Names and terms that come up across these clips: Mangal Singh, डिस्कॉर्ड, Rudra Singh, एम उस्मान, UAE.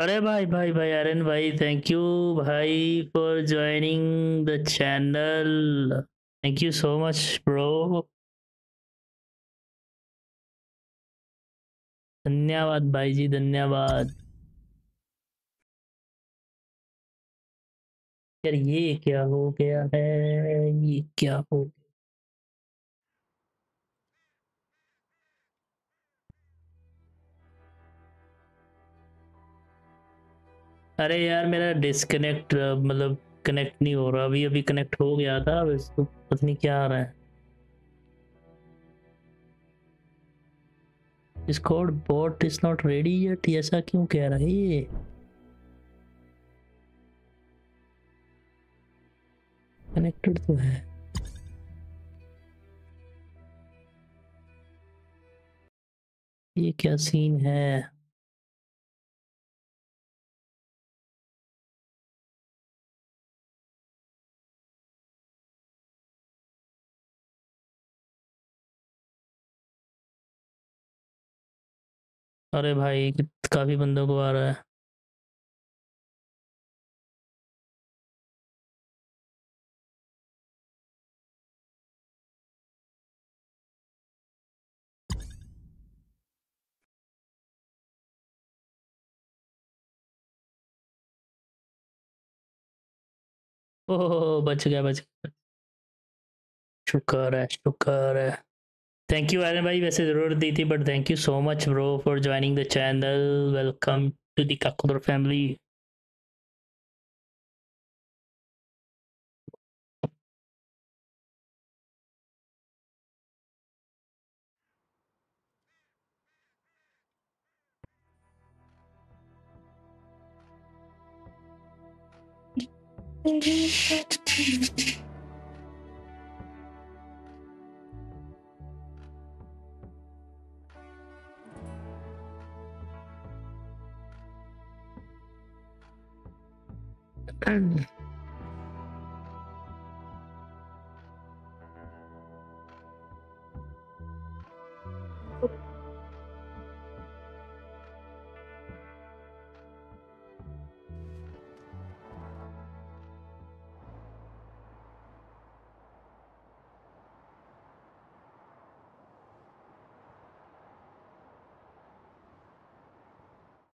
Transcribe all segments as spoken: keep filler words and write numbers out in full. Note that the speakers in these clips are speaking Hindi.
अरे भाई भाई भाई आर्यन भाई, थैंक यू भाई for joining the channel, thank you so much bro, धन्यवाद भाई जी, धन्यवाद यार। ये क्या हो गया है, ये क्या हो गया? अरे यार मेरा डिस्कनेक्ट मतलब कनेक्ट नहीं हो रहा, अभी अभी कनेक्ट हो गया था, अब इसको पता नहीं क्या आ रहा है। डिस्कॉर्ड bot is not ready yet, ऐसा क्यों कह रहा है ये? कनेक्टेड तो है। ये क्या सीन है? अरे भाई काफी बंदों को आ रहा है। ओह बच गया बच गया, शुक्र है शुक्र है। थैंक यू आर्यन भाई, वैसे ज़रूरत दी थी but Thank you so much, bro, for joining the channel. Welcome to the Kakudor family.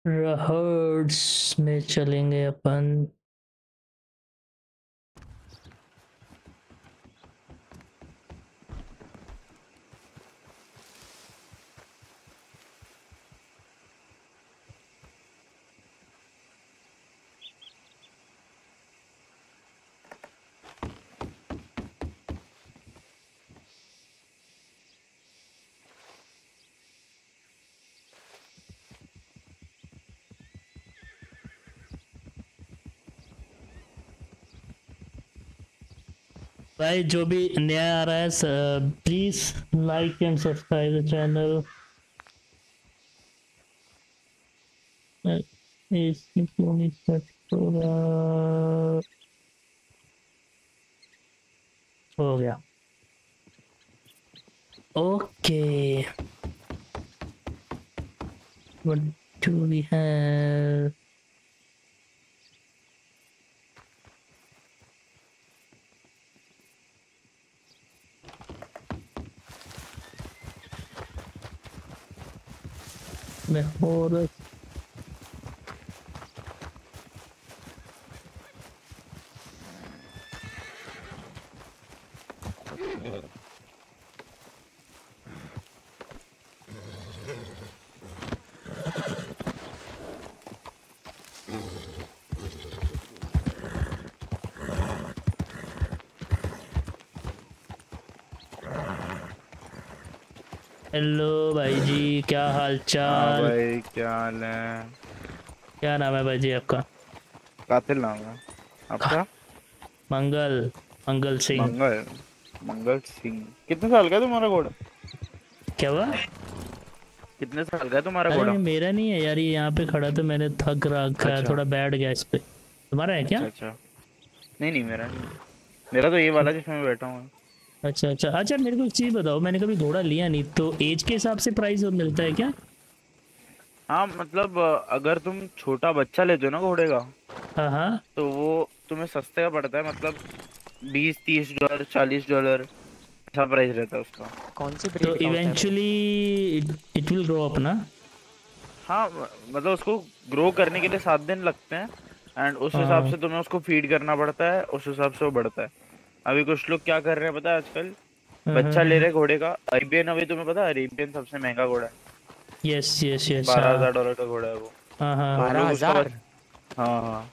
Rehearse में चलेंगे अपन। भाई जो भी नया आ रहा है please like and subscribe the channel. हो गया okay, what do we have? और हेलो भाई जी, क्या हाल चाल? भाई क्या हाल है? क्या नाम है भाई जी आपका? कातिल नाम है आपका? मंगल, मंगल सिंह। मंगल मंगल सिंह। कितने साल का है तुम्हारा घोड़ा? क्या हुआ? कितने साल का है तुम्हारा घोड़ा? मेरा नहीं है यार, ये यहाँ पे खड़ा तो मैंने थक रखा है, अच्छा। थोड़ा बैठ गया इस पे। तुम्हारा है क्या? अच्छा, अच्छा। नहीं नहीं मेरा नहीं, मेरा तो ये वाला जिसमें मैं बैठा हूँ। अच्छा अच्छा अच्छा मेरे को एक चीज़ बताओ, मैंने कभी घोड़ा लिया नहीं, तो एज के हिसाब से प्राइस मिलता है क्या? हाँ मतलब अगर तुम छोटा बच्चा लेते हो ना घोड़े का, हाँ हाँ तो वो तुम्हें सस्ते का पड़ता है, मतलब बीस तीस डॉलर चालीस डॉलर ऐसा प्राइस रहता है उसका। कौन सी तो eventually it will grow up ना। हाँ मतलब उसको ग्रो करने के लिए सात दिन लगते हैं एंड उस हिसाब से तुम्हें उसको फीड करना पड़ता है, उस हिसाब से वो बढ़ता है। अभी कुछ लोग क्या कर रहे हैं पता है, आजकल बच्चा ले रहे घोड़े का अरेबियन। अभी तुम्हें पता है अरेबियन सबसे महंगा घोड़ा है। यस यस यस बारह हज़ार डॉलर का घोड़ा है वो। हाँ हाँ बारह हज़ार। हाँ हाँ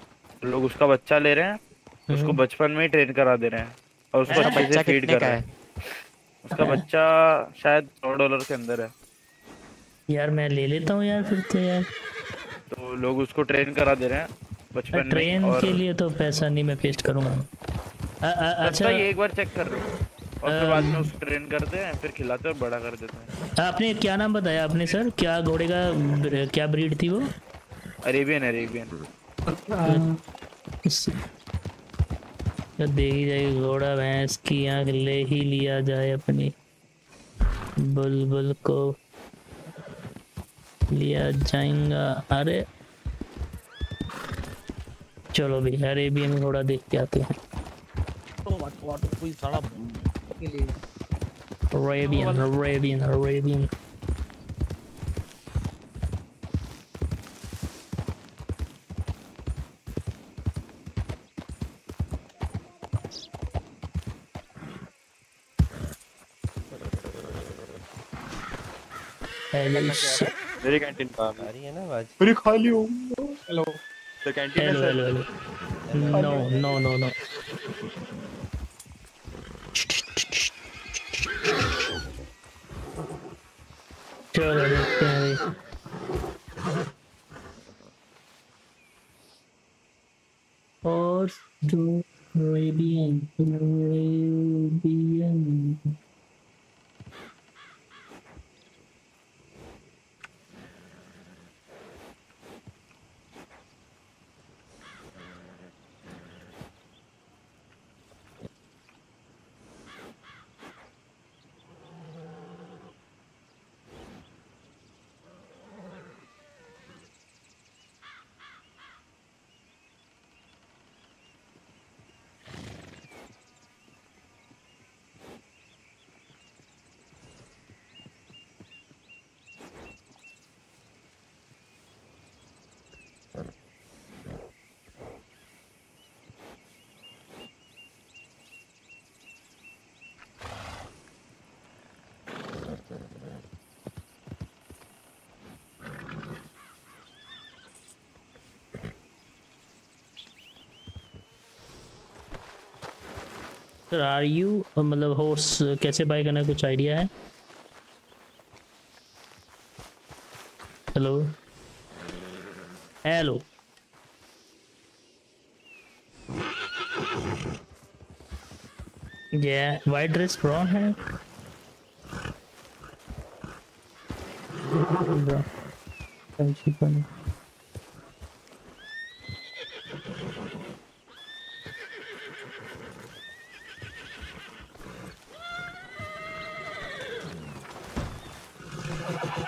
लोग उसका बच्चा ले रहे हैं, उसको बचपन में ही ट्रेन करा दे रहे हैं और उसको अच्छे से फीड कर रहे हैं। उसका बच्चा शायद सौ डॉलर के अंदर है यार। मैं ले लेता हूँ यार फिर तो यार। तो लोग उसको ट्रेन करा दे रहे हैं बचपन में। ट्रेन के लिए तो पैसा नहीं मैं पेस्ट करूँगा। अच्छा ये एक बार चेक कर लो और फिर बाद में उसको ट्रेन करते हैं, फिर खिलाते हैं और बड़ा कर देते हैं। आपने क्या नाम बताया आपने सर? क्या घोड़े का क्या ब्रीड थी वो? Arabian Arabian. देखी जाएगी घोड़ा भैंस की आँख ले ही लिया जाए अपनी बुलबुल को लिया जाएगा। अरे चलो भी अरेबियन घोड़ा देख के आते हैं। Arabian, Arabian, Arabian. मेरी कैंटीन काम आ रही है ना आज? पूरी खा ली हूँ। हेलो द कैंटीन है sir? No no no no चलो देखते हैं। और जो अरेबियन अरेबियन आर यू मतलब हॉर्स कैसे बाय करना कुछ आइडिया है? हेलो हेलो ये वाइट ड्रेस ब्राउन है ब्राउन।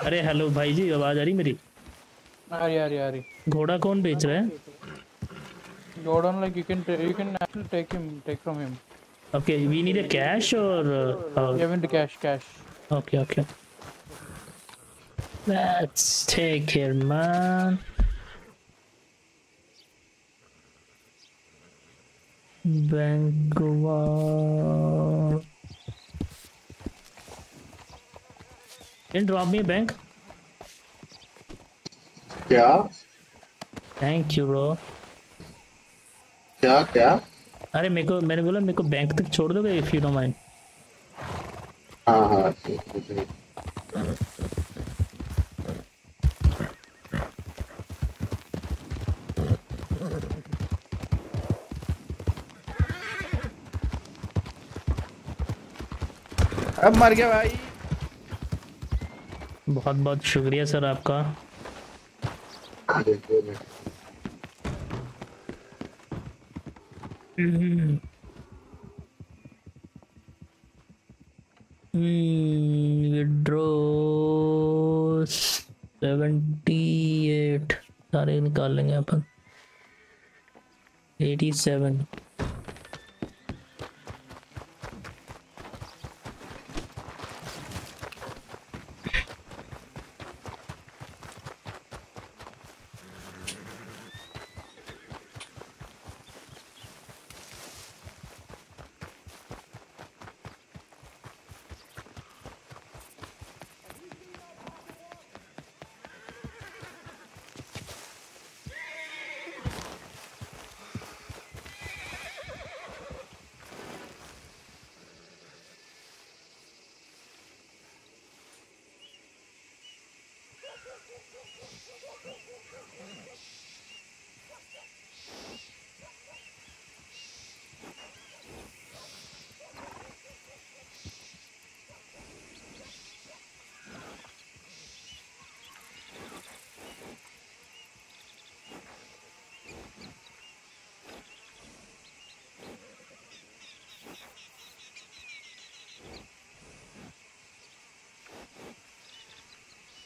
अरे हेलो भाई जी आवाज आ रही मेरी? आ रही आ रही आ रही। घोड़ा कौन बेच रहा है? Jordan like you can you can actually take him take from him. Okay we need a cash or. Uh, yeah we need cash cash. Okay okay. Let's take it man. Bank. Can drop me a bank? क्या? Thank you bro. क्या क्या? अरे मेरे को मैंने बोला मेरे को बैंक तक छोड़ दोगे if you don't mind? हाँ हाँ अब मर गया भाई। बहुत बहुत शुक्रिया सर आपका। विड्रॉ सेवेंटी एट सारे निकाल लेंगे अपन। एटी सेवन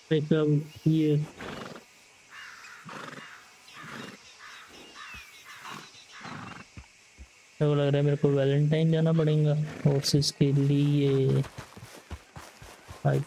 सब ये तो लग रहा है मेरे को वैलेंटाइन जाना पड़ेगा और इसके लिए भाई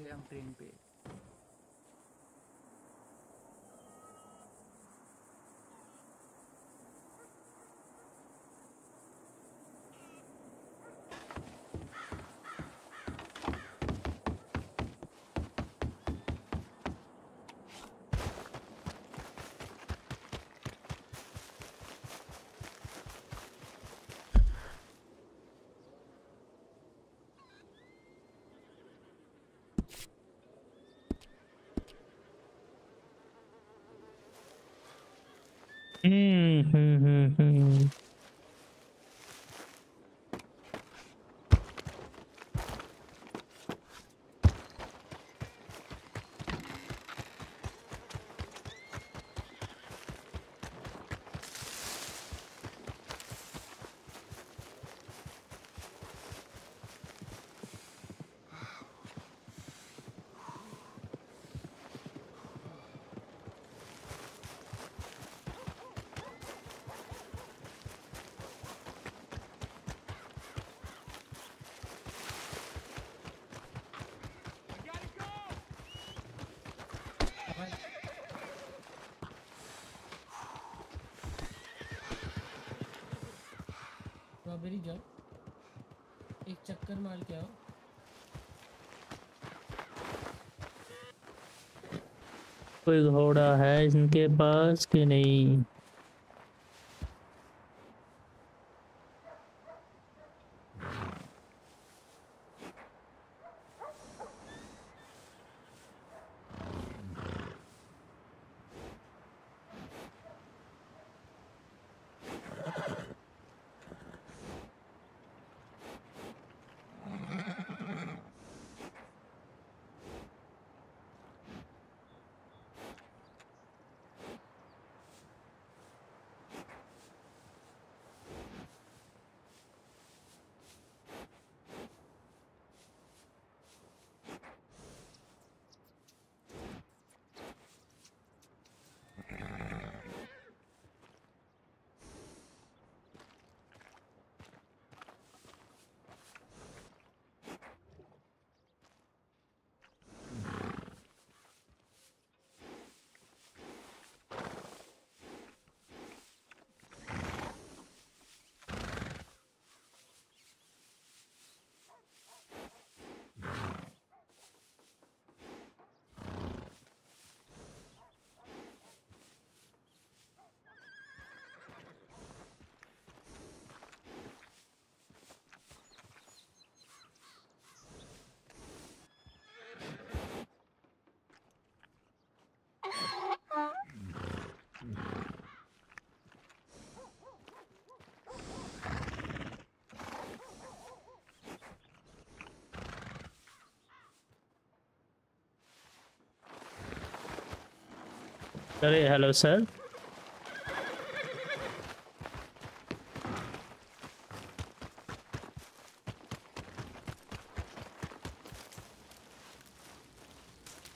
हम ट्रेन पे हम्म हम्म हम्म हम्म मेरी जाओ, एक चक्कर मार के आओ। कोई घोड़ा है इनके पास कि नहीं? अरे hello sir,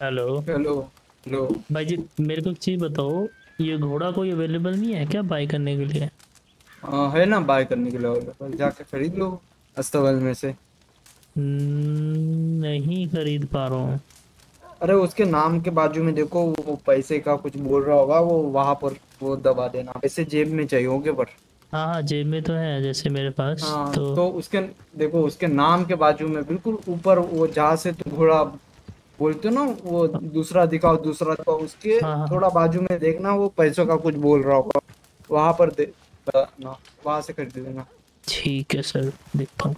hello hello hello भाई जी, मेरे को एक चीज़ बताओ, ये घोड़ा कोई अवेलेबल नहीं है क्या बाय करने के लिए? आ, है ना बाय करने के लिए अवेलेबल, जाके खरीद लो अस्तबल में से। नहीं खरीद पा रहा हूँ। अरे उसके नाम के बाजू में देखो वो पैसे का कुछ बोल रहा होगा, वो वहाँ पर वो दबा देना। पैसे जेब में चाहिए होंगे पर। हाँ हाँ जेब में तो है जैसे मेरे पास। हाँ, तो... तो उसके देखो उसके नाम के बाजू में बिल्कुल ऊपर वो जहाँ से तुम घोड़ा बोलते हो ना, वो दूसरा दिखाओ दूसरा दिखाओ, उसके हाँ, थोड़ा बाजू में देखना वो पैसों का कुछ बोल रहा होगा, वहाँ पर दे ना, वहाँ से खरीद देना। ठीक है सर देखता हूँ।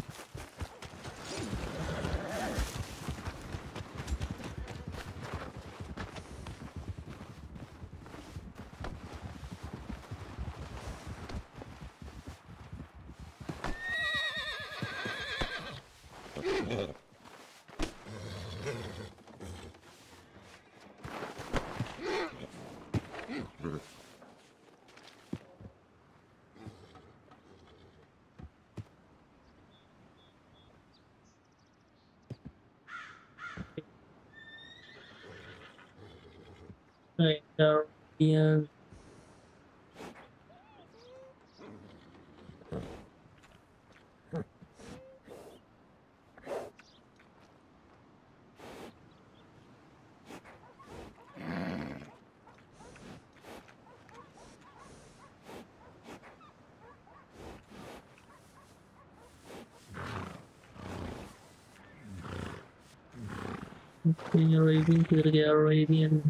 Arabian to the Arabian.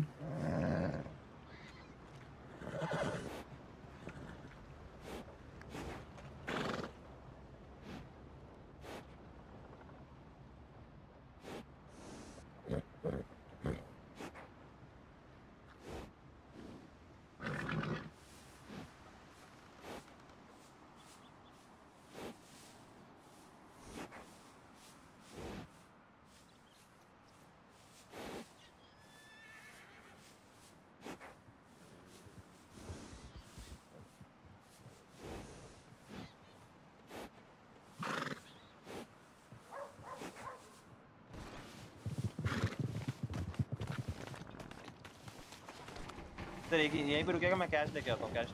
यहीं पे रुकेगा, मैं कैश लेके आता हूँ। कैश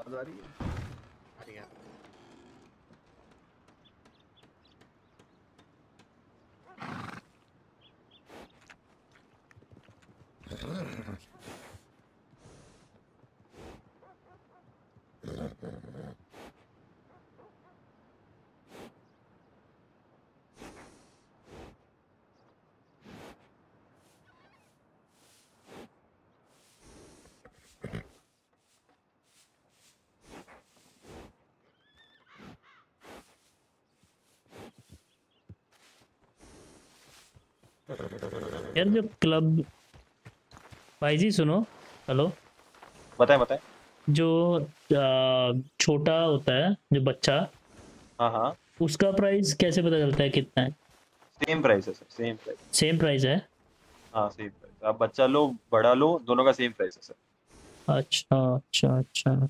आ रही है। यार जो क्लब भाई जी सुनो, हेलो बताएं बताएं, जो छोटा होता है जो बच्चा, हाँ हाँ, उसका प्राइस कैसे पता चलता है कितना है? सेम प्राइस है sir, same price same price है। हाँ सेम प्राइस, आप बच्चा लो बड़ा लो दोनों का सेम प्राइस है सर। अच्छा अच्छा अच्छा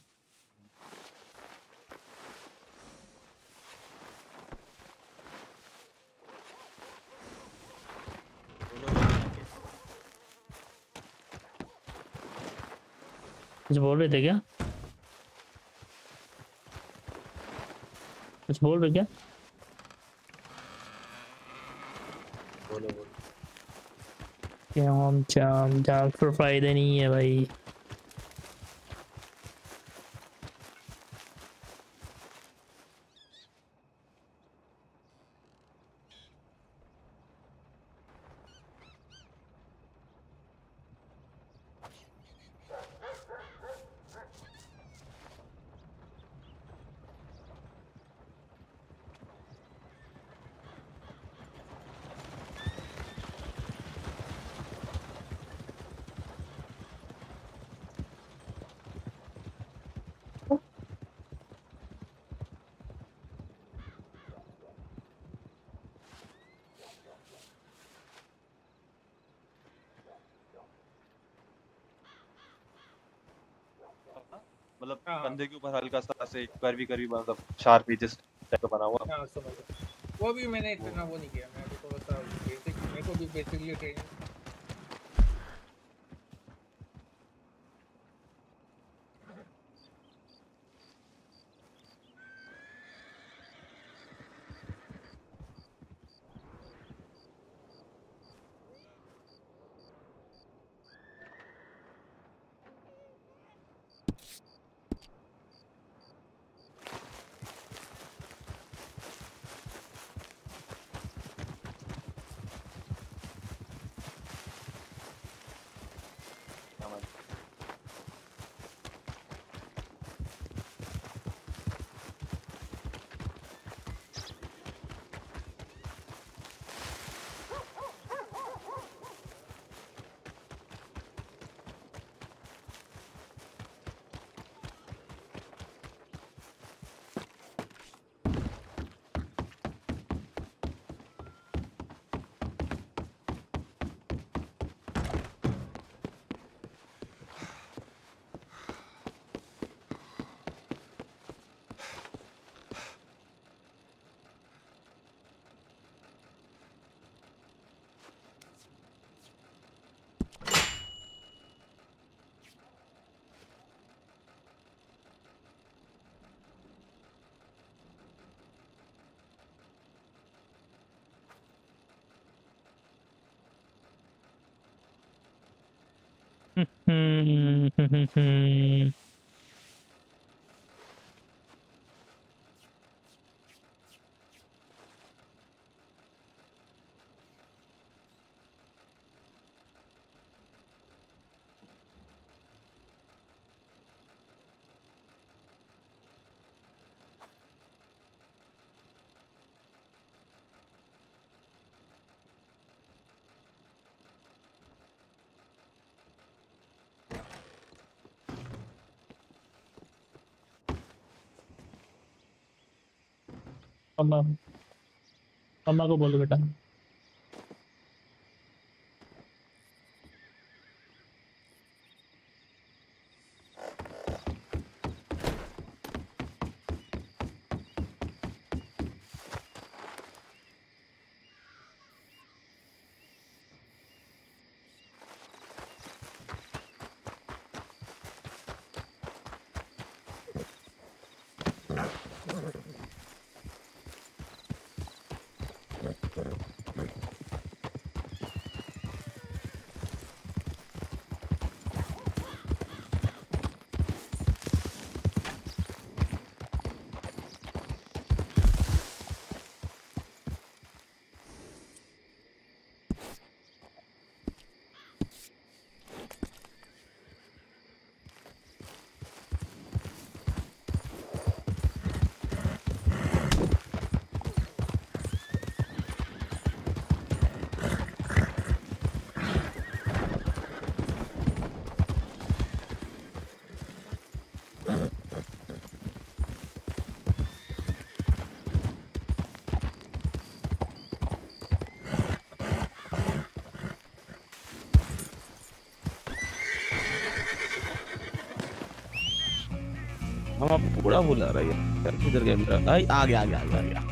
कुछ बोल रहे थे क्या? कुछ बोल रहे क्या? बोलो बोलो। क्या हम जाम जाम पर फायदा नहीं है भाई। मतलब कंधे के ऊपर हल्का सा ऐसे कर्वी कर्वी मतलब शार्प एजेस टाइप का बना हुआ। हां समझ गया, वो भी मैंने इतना वो नहीं किया, मैं भी थोड़ा सा बेसिक, मेरे को भी basically training. Hmm. Hmm. Hmm. अम्मा, अम्मा को बोलो बेटा। बड़ा बोला रहा है किधर गया मेरा? आई आ गया आ गया आ गया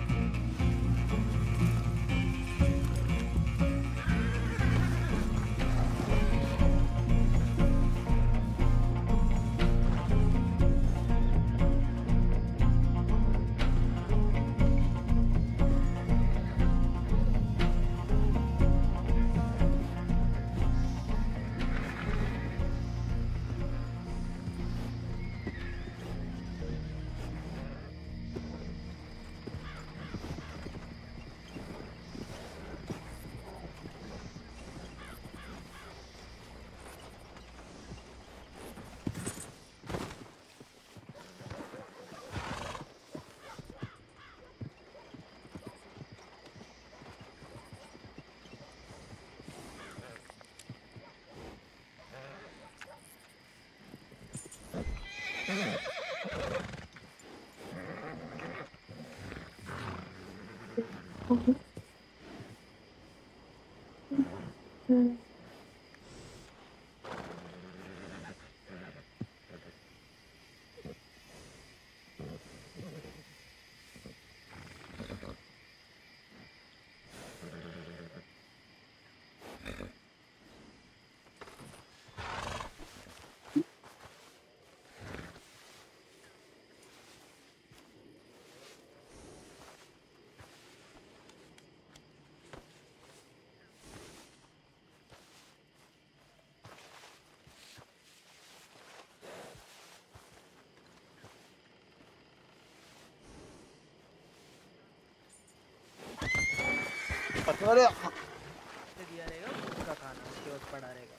अरे दिया रहेगा उसका खाना, उसके बाद पड़ा रहेगा।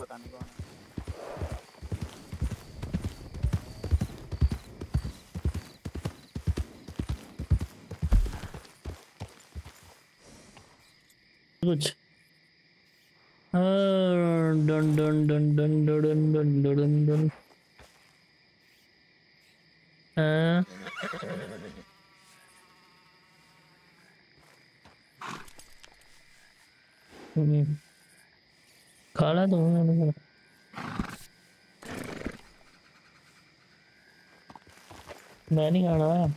बताने को कुछ done done done done done done done done काला तो मैं नहीं खाना है।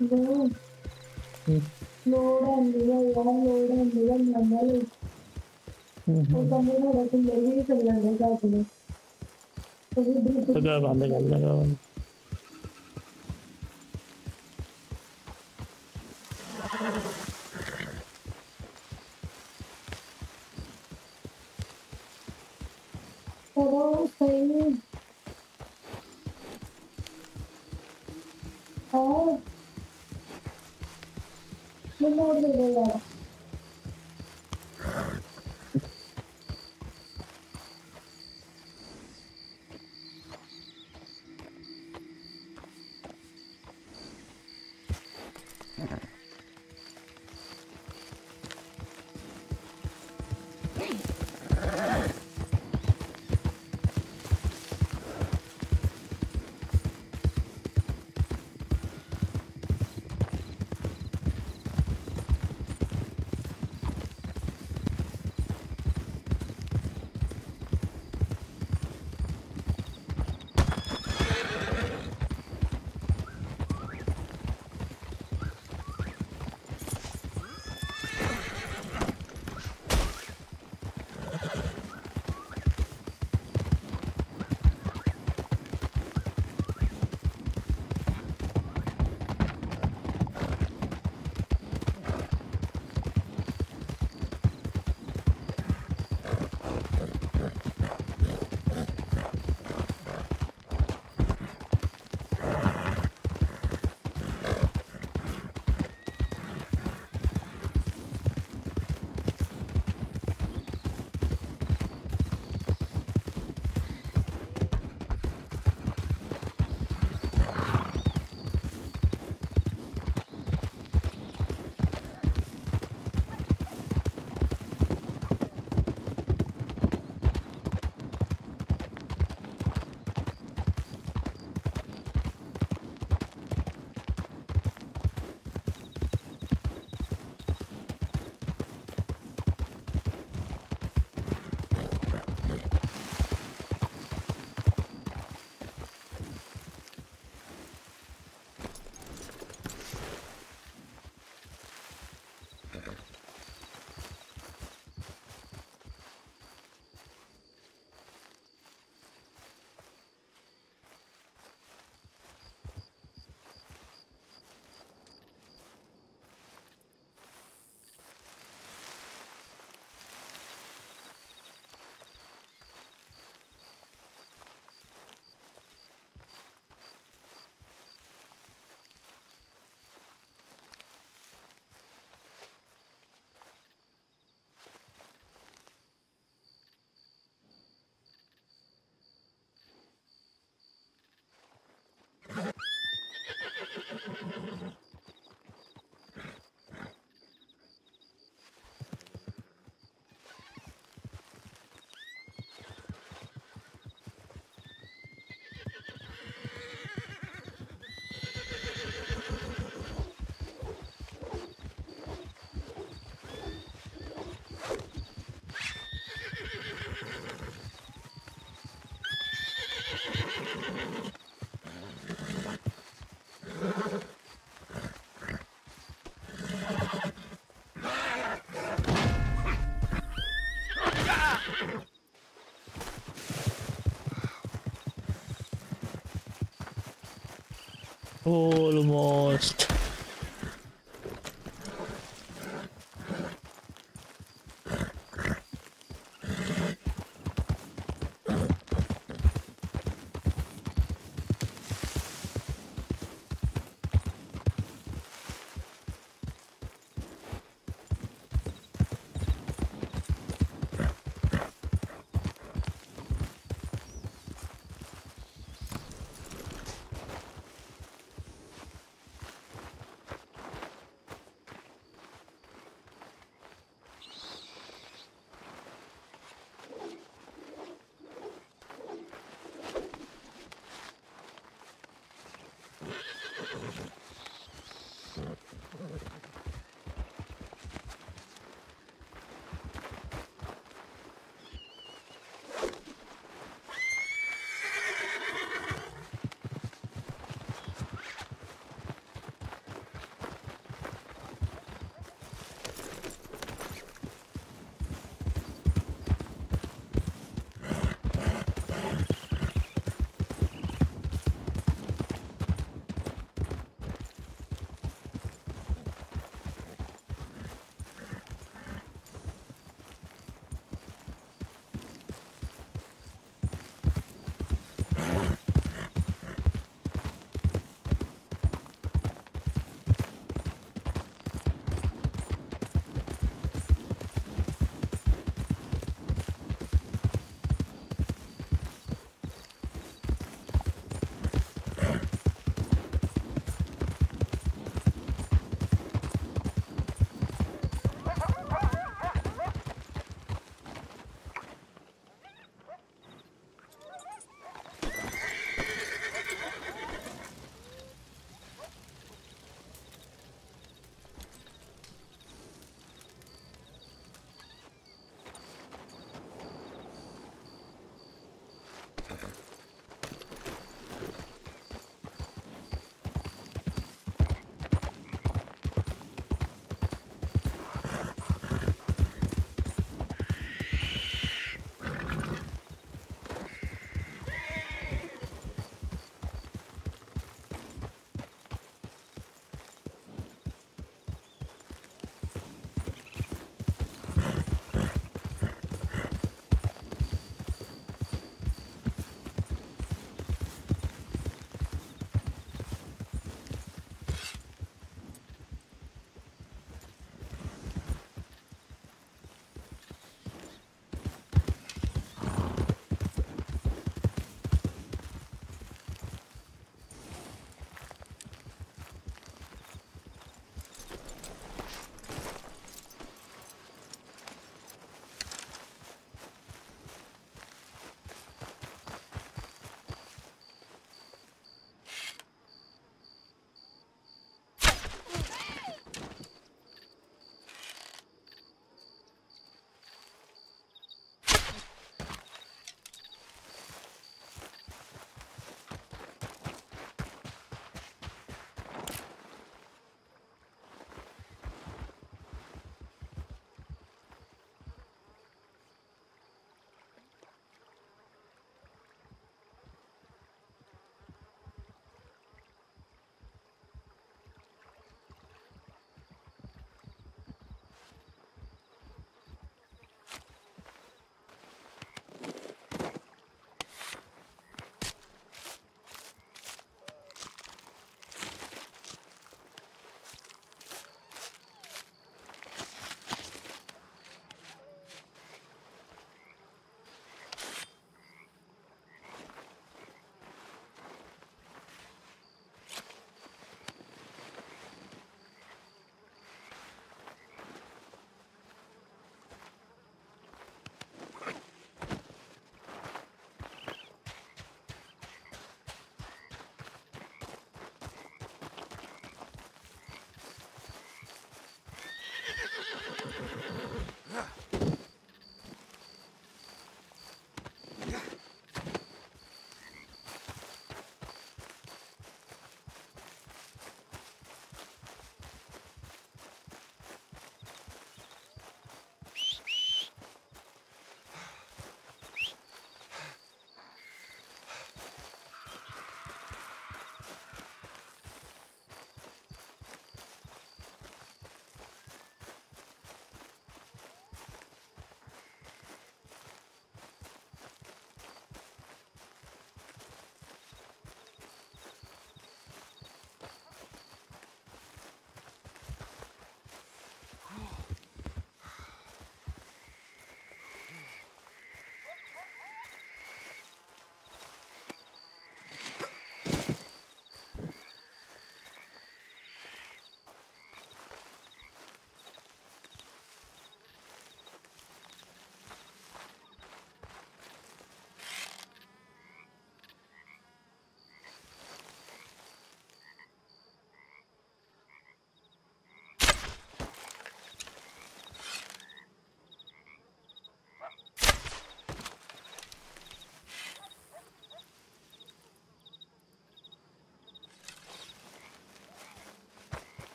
No, no, no, no, no, no, no, Almost.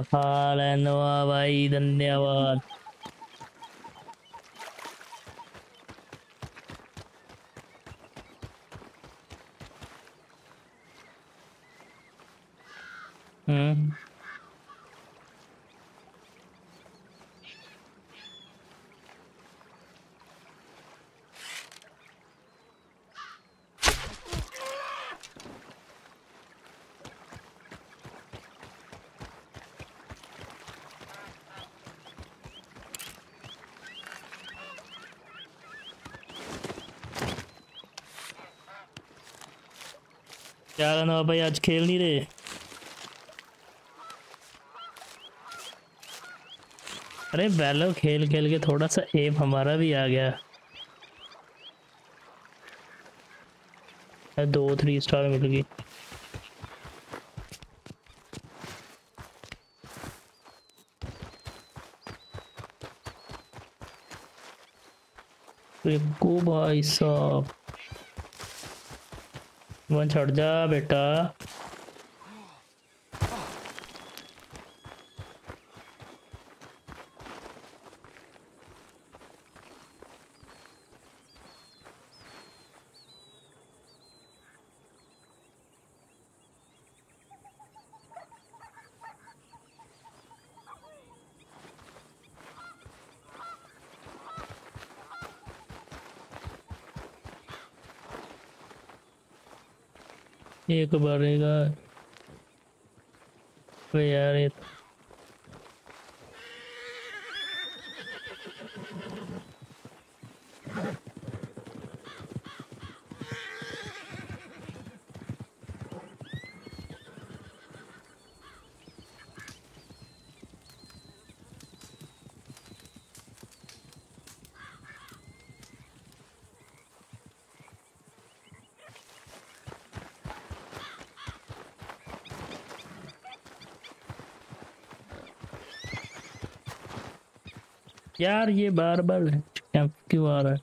भाई धन्यवाद। हम्म क्या करना भाई, आज खेल नहीं रहे। अरे बैलो खेल खेल के थोड़ा सा एम हमारा भी आ गया। दो थ्री स्टार मिल गई। तो भाई साहब वन छोड़ जा बेटा। एक बारेगा तो यार ये यार ये बार बार कैंप क्यों आ रहा है?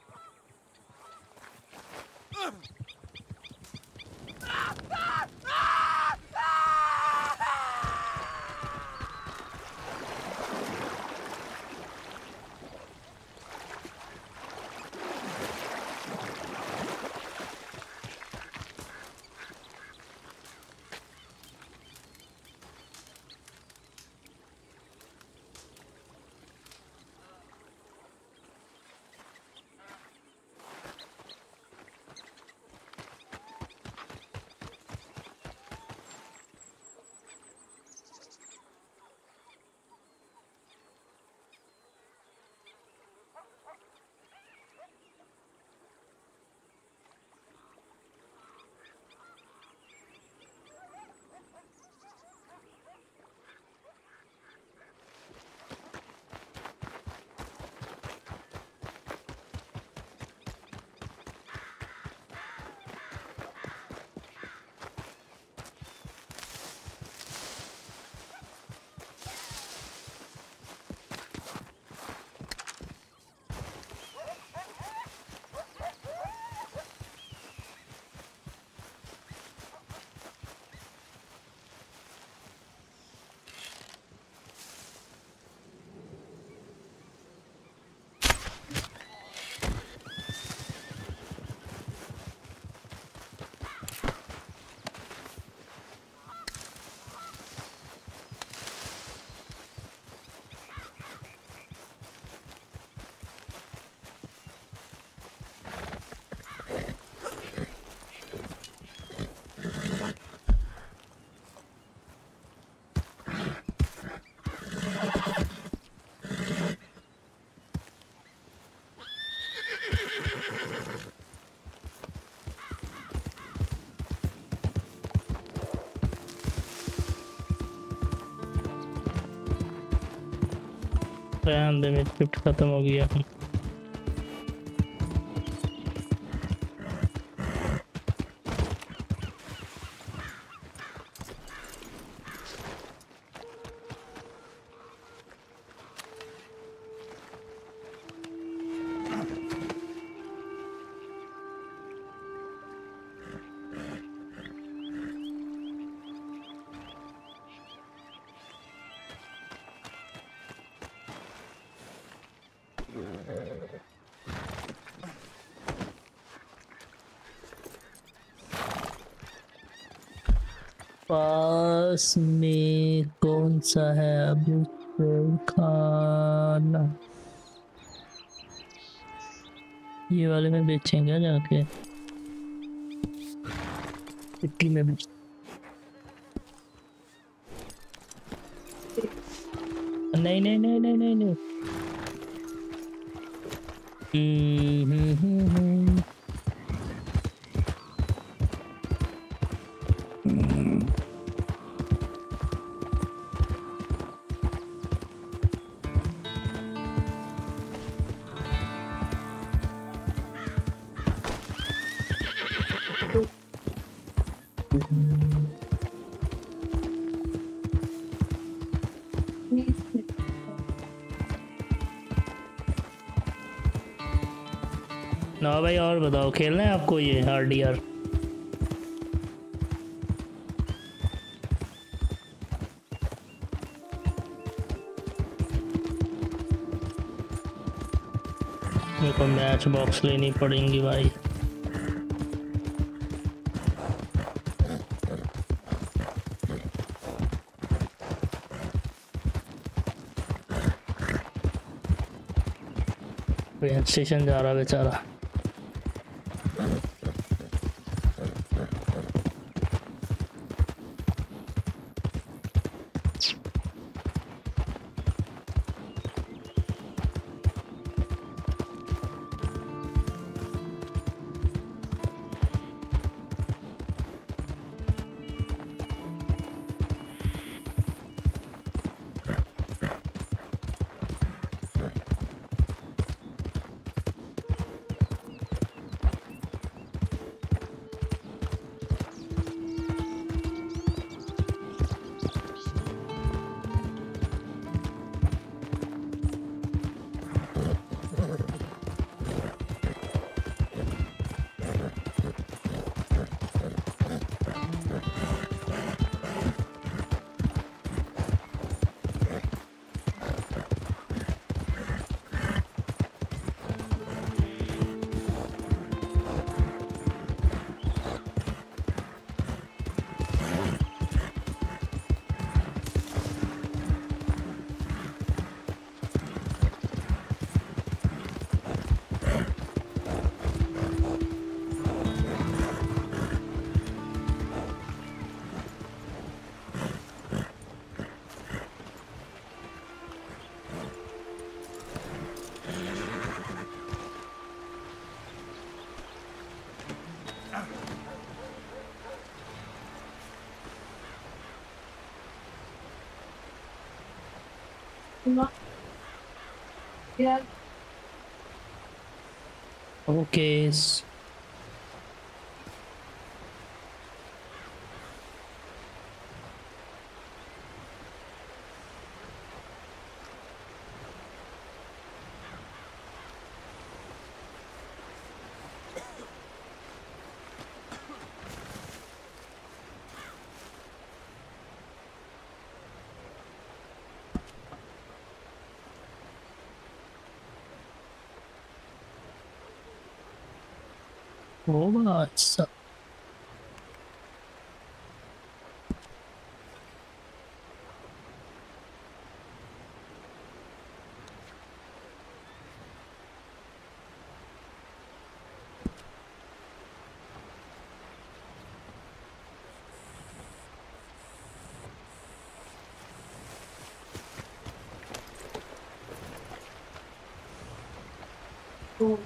में शिफ्ट खत्म हो गया। पास में कौन सा है अबू खाना? ये वाले में बेचेंगे जाके, इटली में भी। नहीं नहीं नहीं नहीं नहीं नहीं हम्म हम्म हम्म ना भाई और बताओ, खेलना है आपको ये आरडीआर? मेरे को मैच बॉक्स लेनी पड़ेगी भाई। रेल स्टेशन जा रहा बेचारा। Yeah. Okay. Oh, it's uh... oh.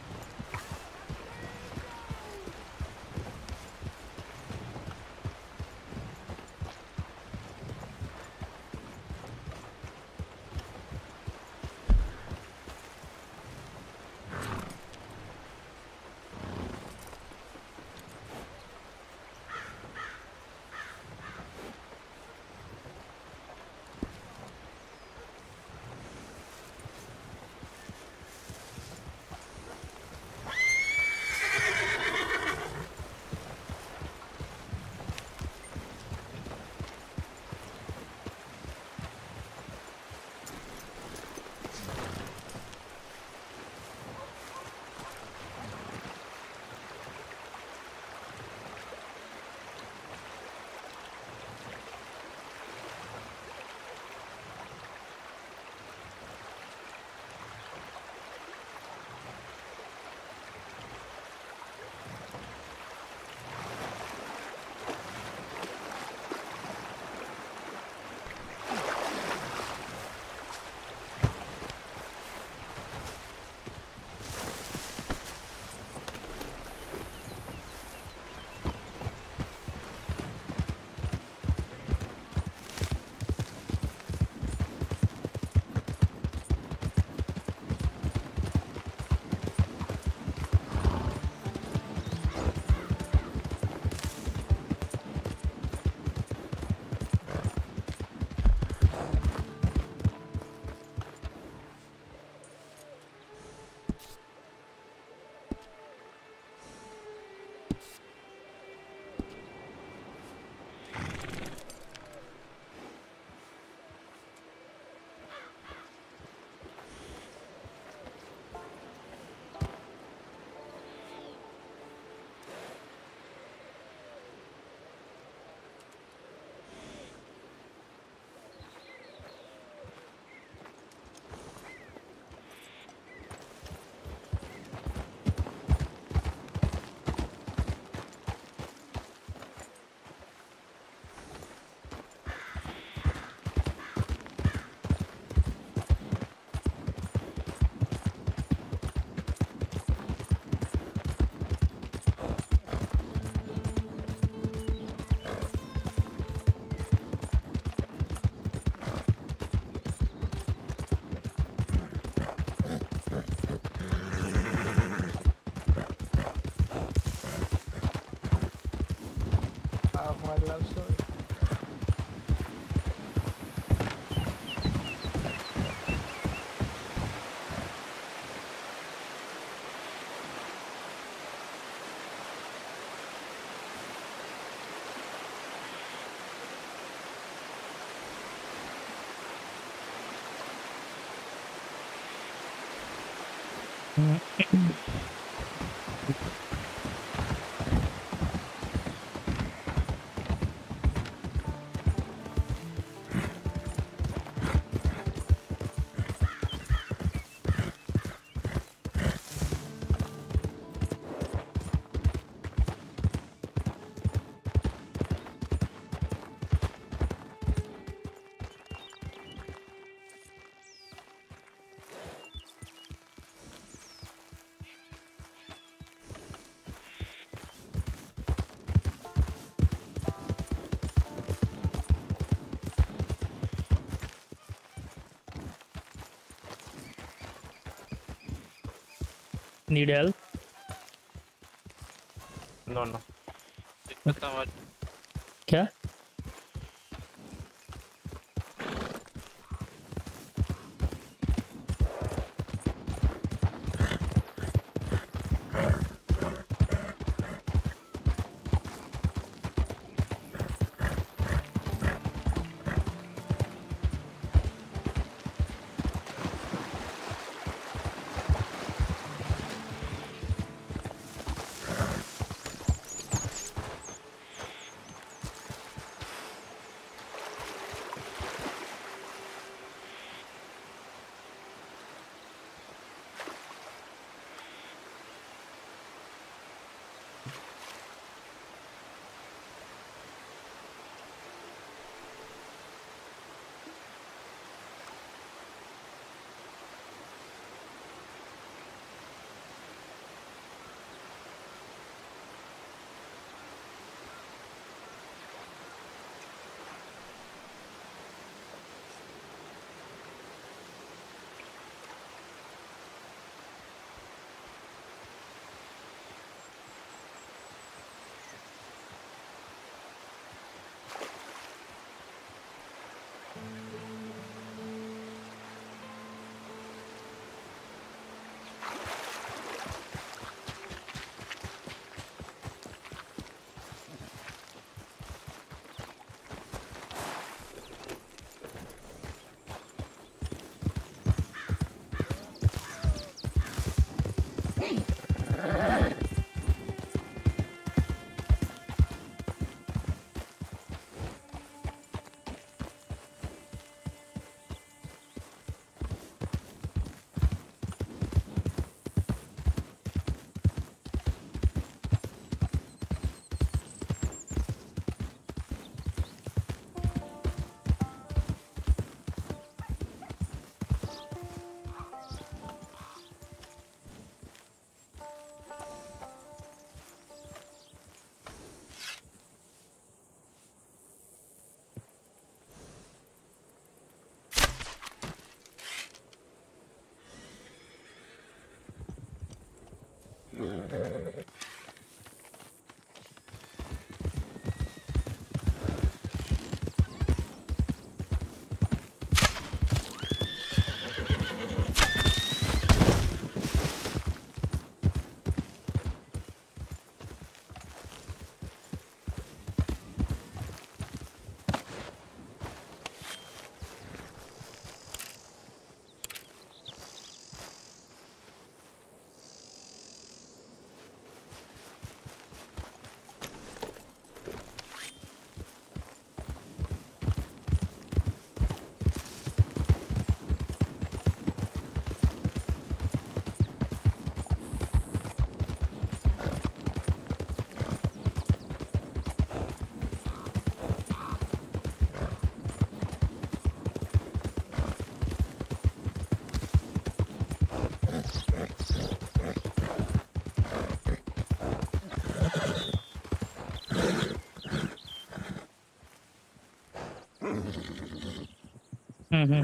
outside. Need help? No, no. What? Kya? Mm-hmm.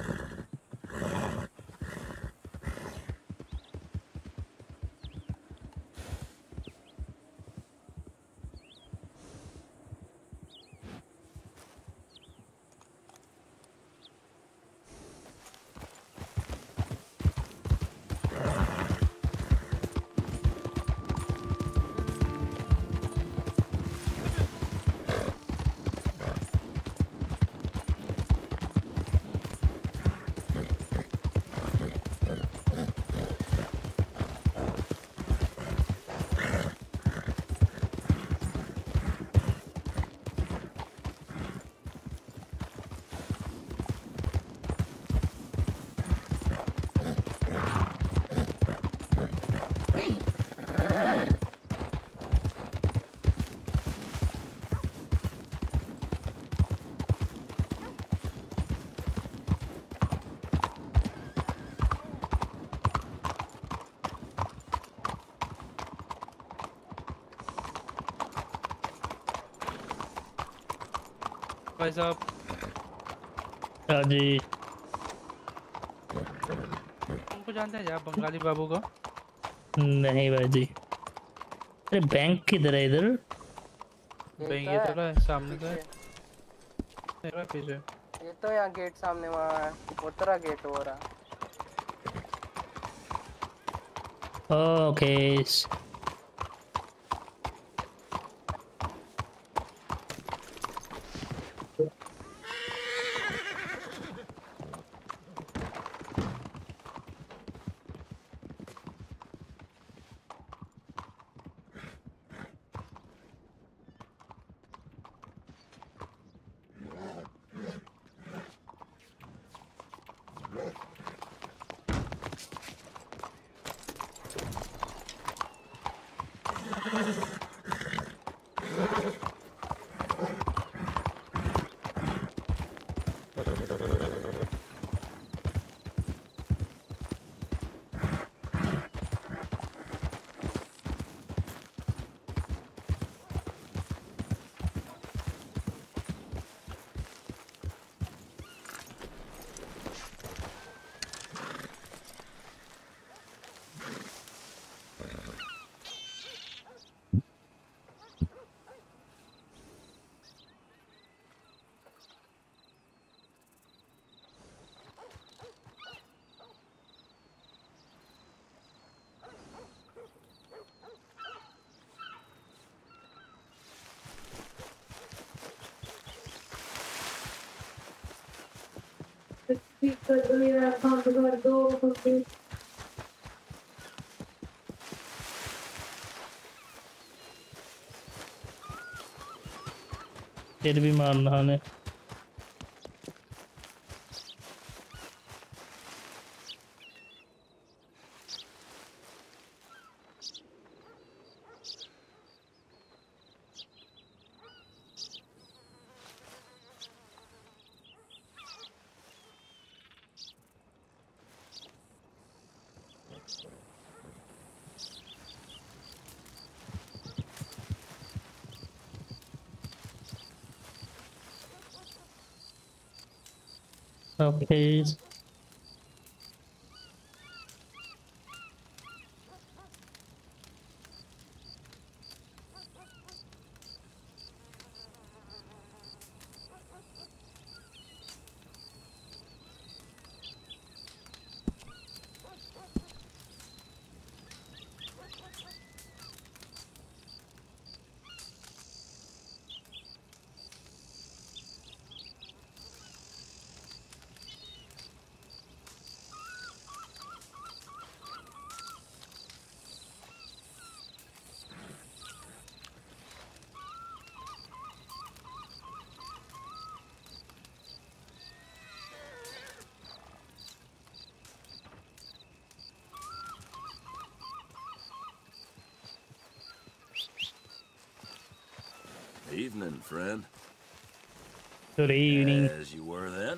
भाई साहब। हाँ जी तुमको जानते हैं आप बंगाली बाबू को? नहीं भाई जी। अरे बैंक किधर है? इधर बैंक ये तो है सामने तो है तेरा पीछे। ये तो यहाँ गेट सामने वहाँ उतरा गेट हो रहा। ओके कर दो यार, काम कर दो कुछ। फिर भी मारना है। Okay. Evening, friend. Good evening. As you were then.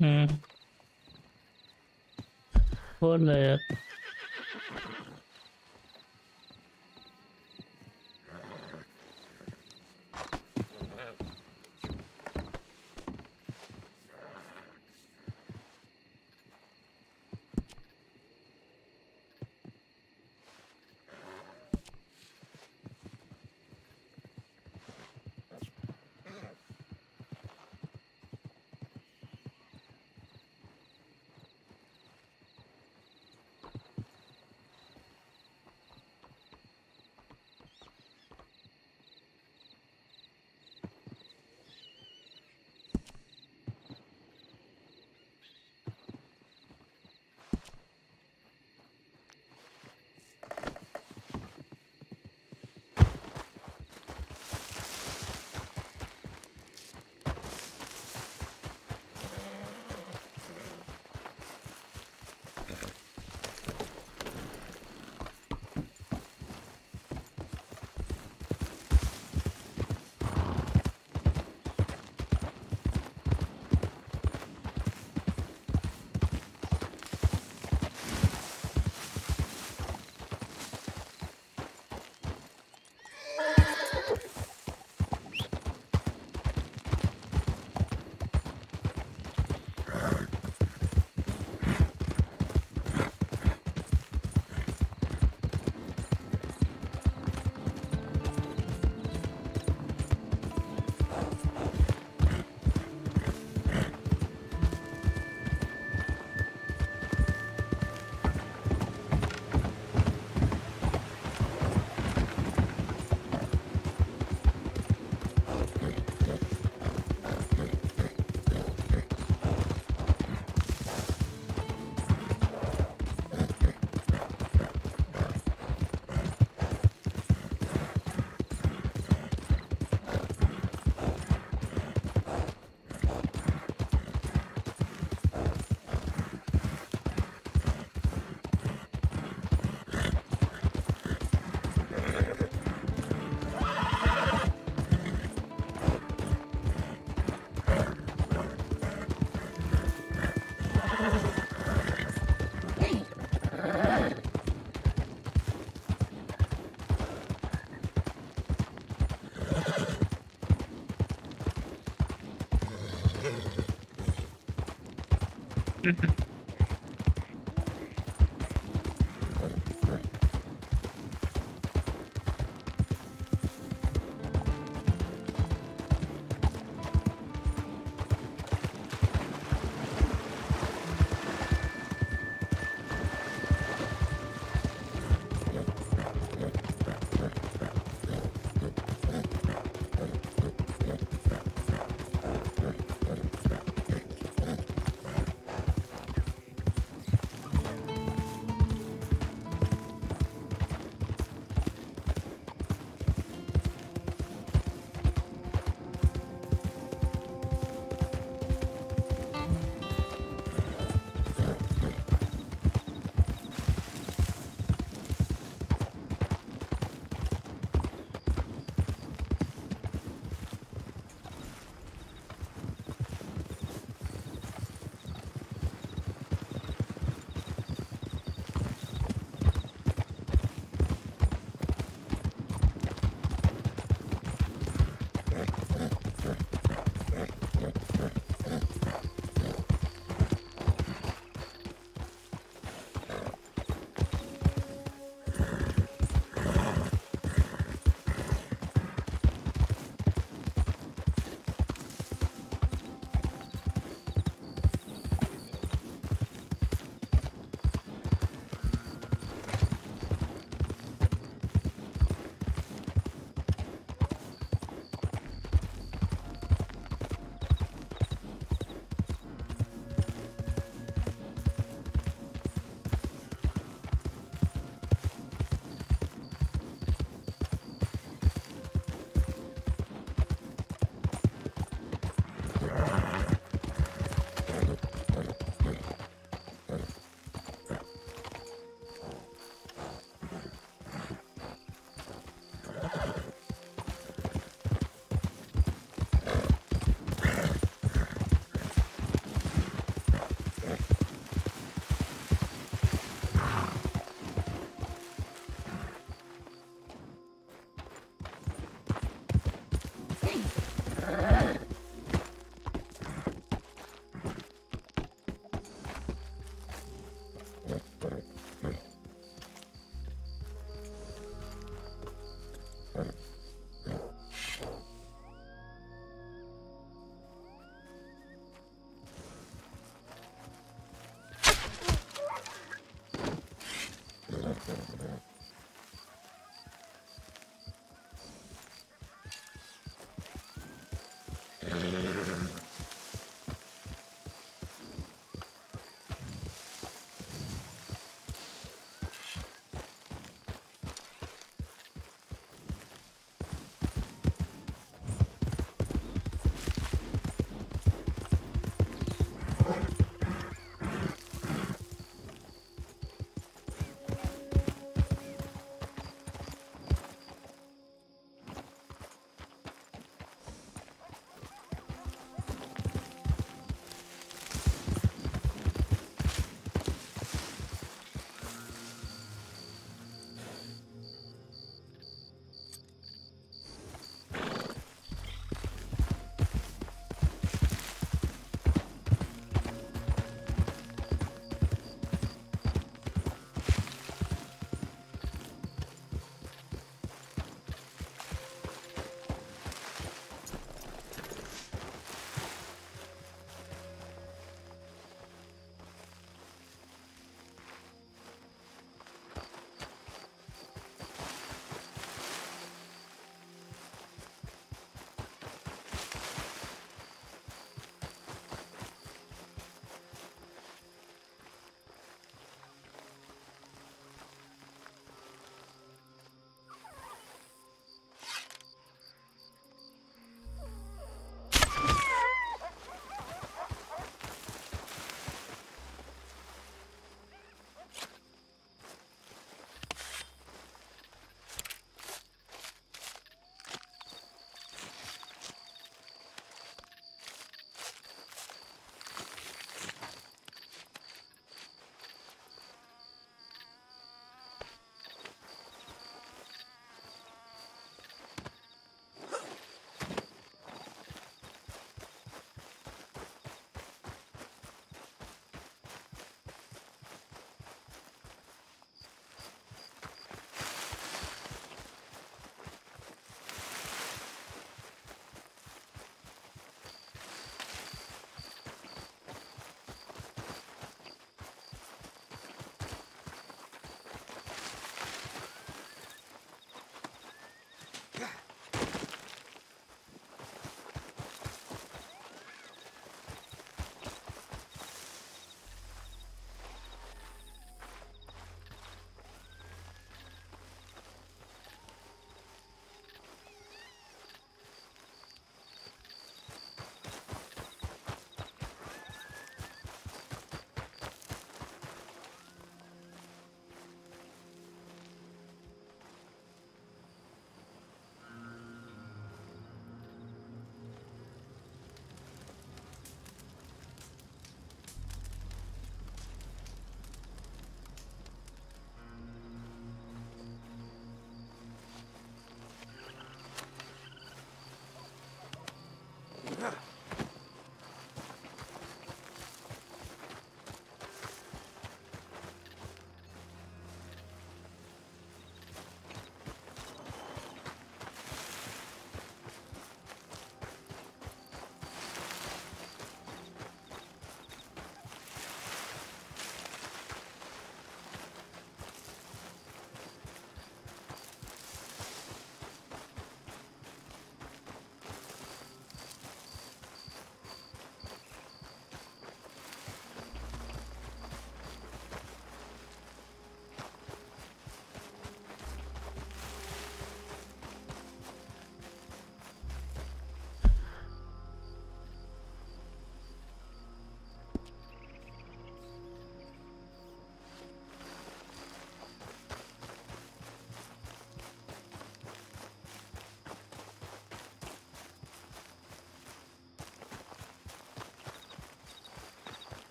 हम्म बोल रहा यार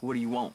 What do you want?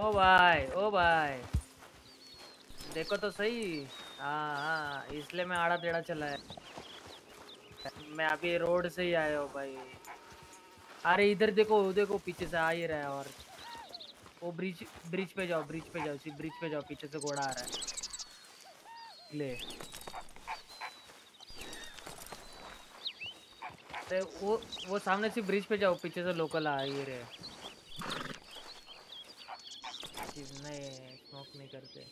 ओ भाई ओ भाई देखो तो सही। हाँ हाँ इसलिए मैं आड़ा टेढ़ा चला है। मैं अभी रोड से ही आया हूँ भाई। अरे इधर देखो देखो पीछे से आ ही रहा है। और वो ब्रिज ब्रिज पे जाओ ब्रिज पे जाओ ब्रिज पे जाओ पीछे से घोड़ा आ रहा है। ले वो वो सामने से ब्रिज पे जाओ पीछे से लोकल आ ही रहे। नहीं स्मोक नहीं करते।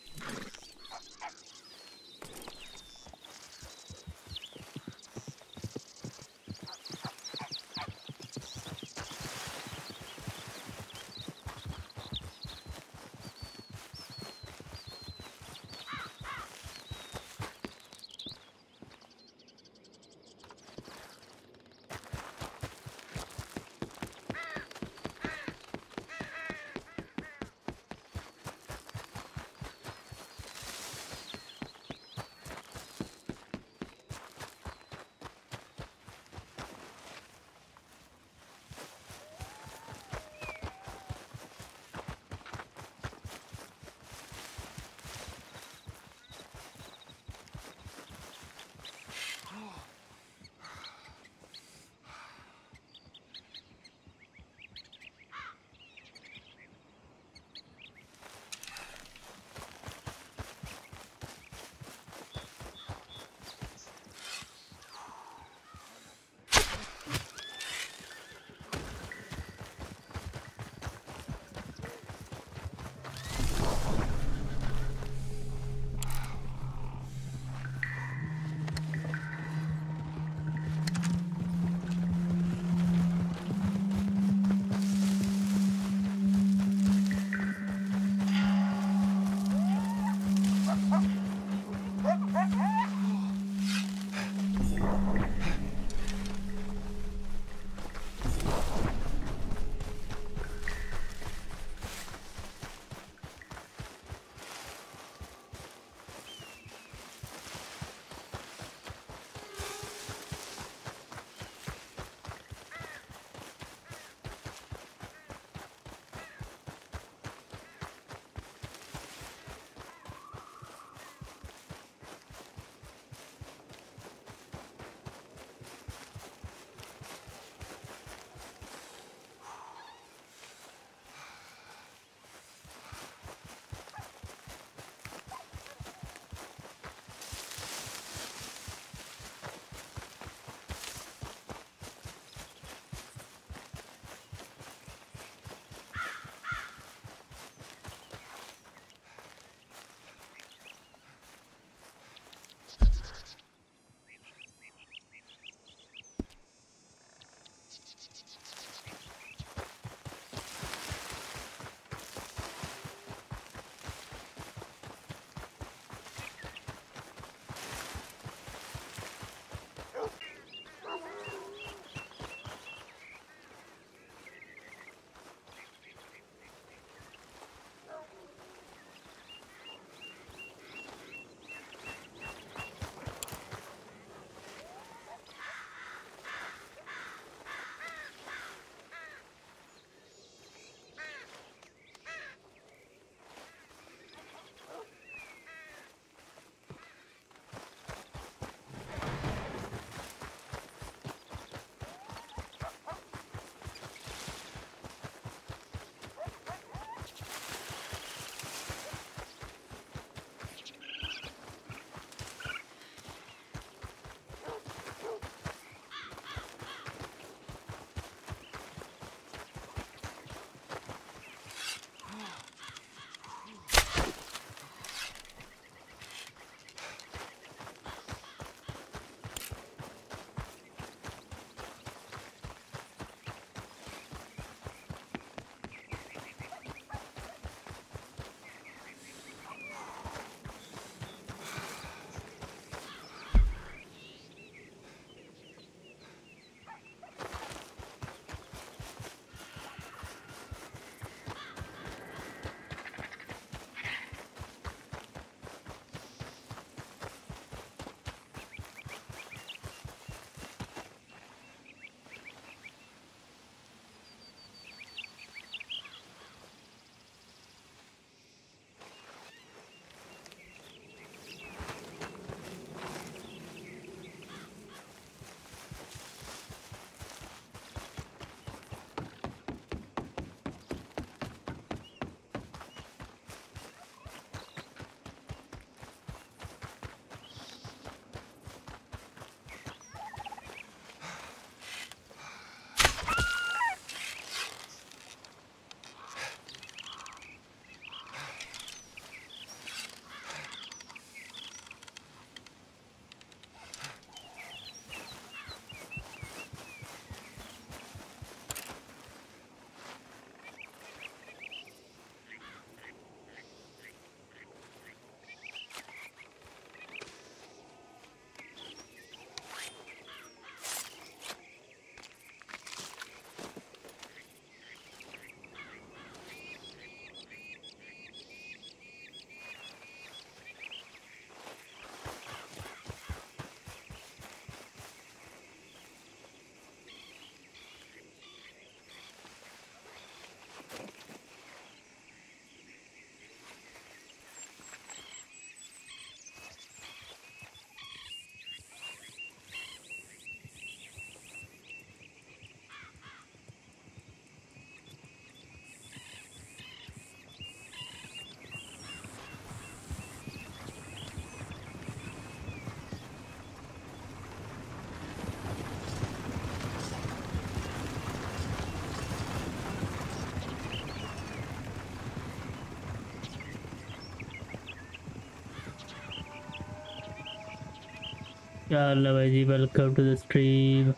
हेलो भाई जी, वेलकम टू द स्ट्रीम।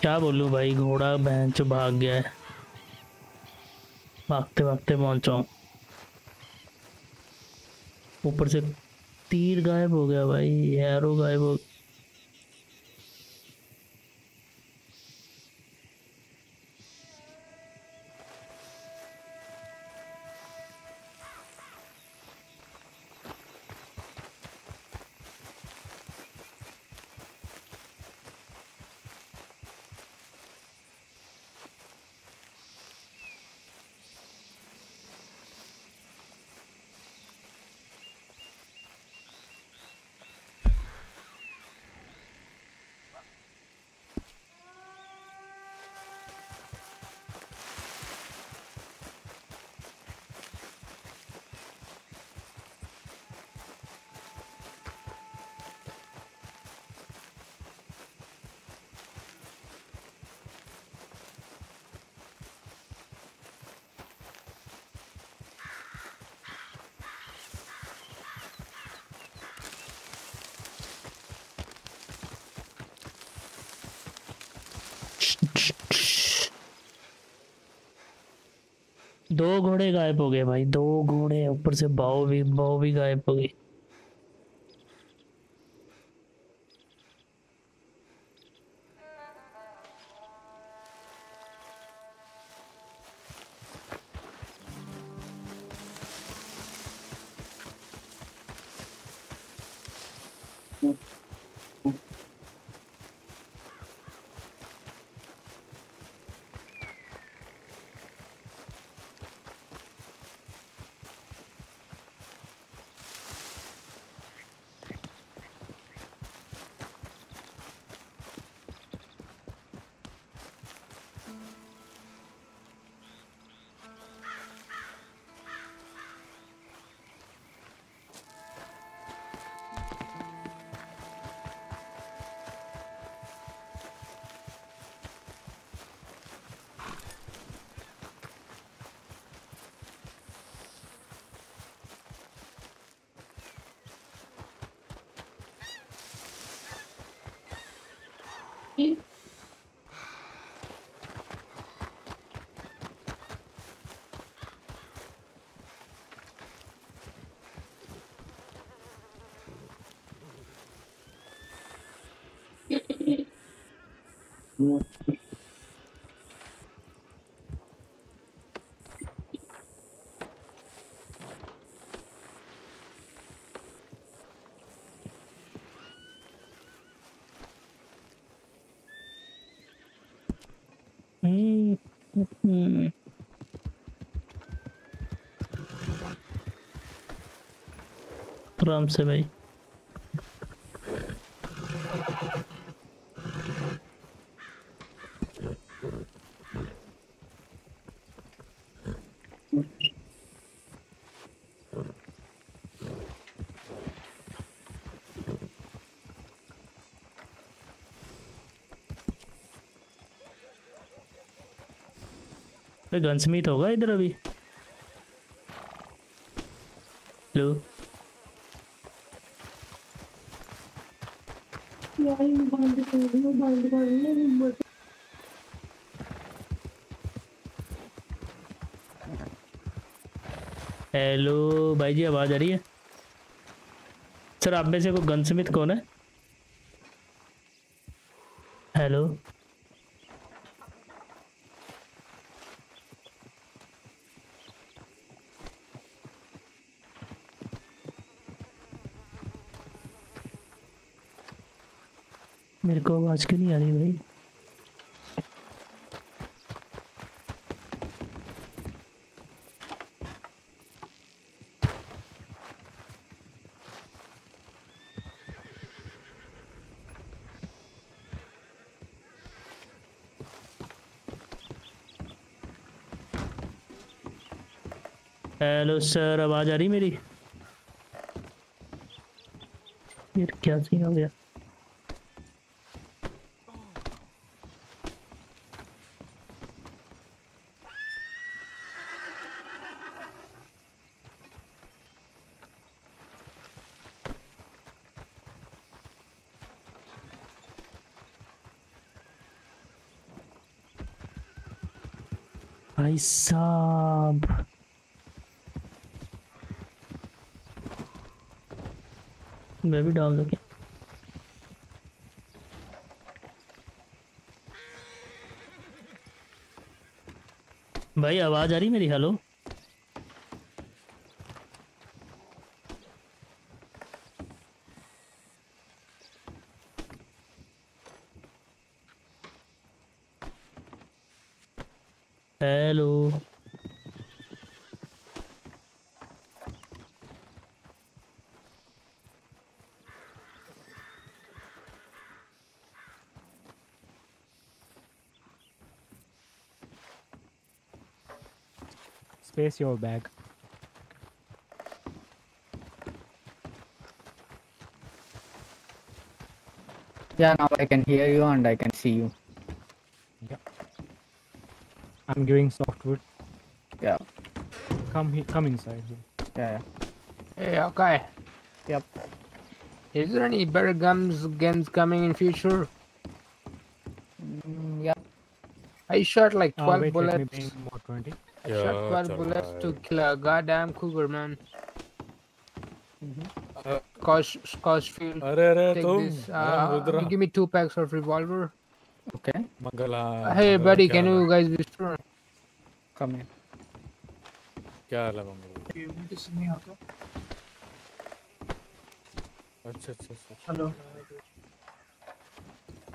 क्या बोलूं भाई, घोड़ा बहन जो भाग गया है, भागते भागते पहुंचा। ऊपर से तीर गायब हो गया भाई, एरो गायब हो। दो घोड़े गायब हो गए भाई, दो घोड़े, ऊपर से बाव भी बाव भी गायब हो गई। Hmm. आराम से भाई, गन्समिथ होगा इधर अभी। हेलो हेलो भाई जी, आवाज आ रही है? सर आप में से कोई गन्समिथ कौन है? हेलो मेरे को आवाज क्यों नहीं आ रही भाई? हेलो सर, आवाज आ रही मेरी? यार क्या सीन हो गया? भाई साहब। मैं भी डाल दो क्या? भाई आवाज आ रही मेरी? Hello hello Space your bag. Yeah, now I can hear you and I can see you. Yeah. I'm giving softwood. Yeah. Come here. Come inside. Yeah. Hey, okay. Yep. Is there any better games games coming in future? Mm, yeah. I shot like twelve oh, wait, bullets. Wait, more twenty. I yeah, shot twelve bullets right. to kill a goddamn cougar, man. Scotch, Scotchfield. Take tum. this. Uh, give me two packs of revolver. Okay. Mangala. Hey, buddy, can you guys be strong? Come here. क्या लगा मुझे? किसी नहीं आता. अच्छा अच्छा अच्छा. Hello.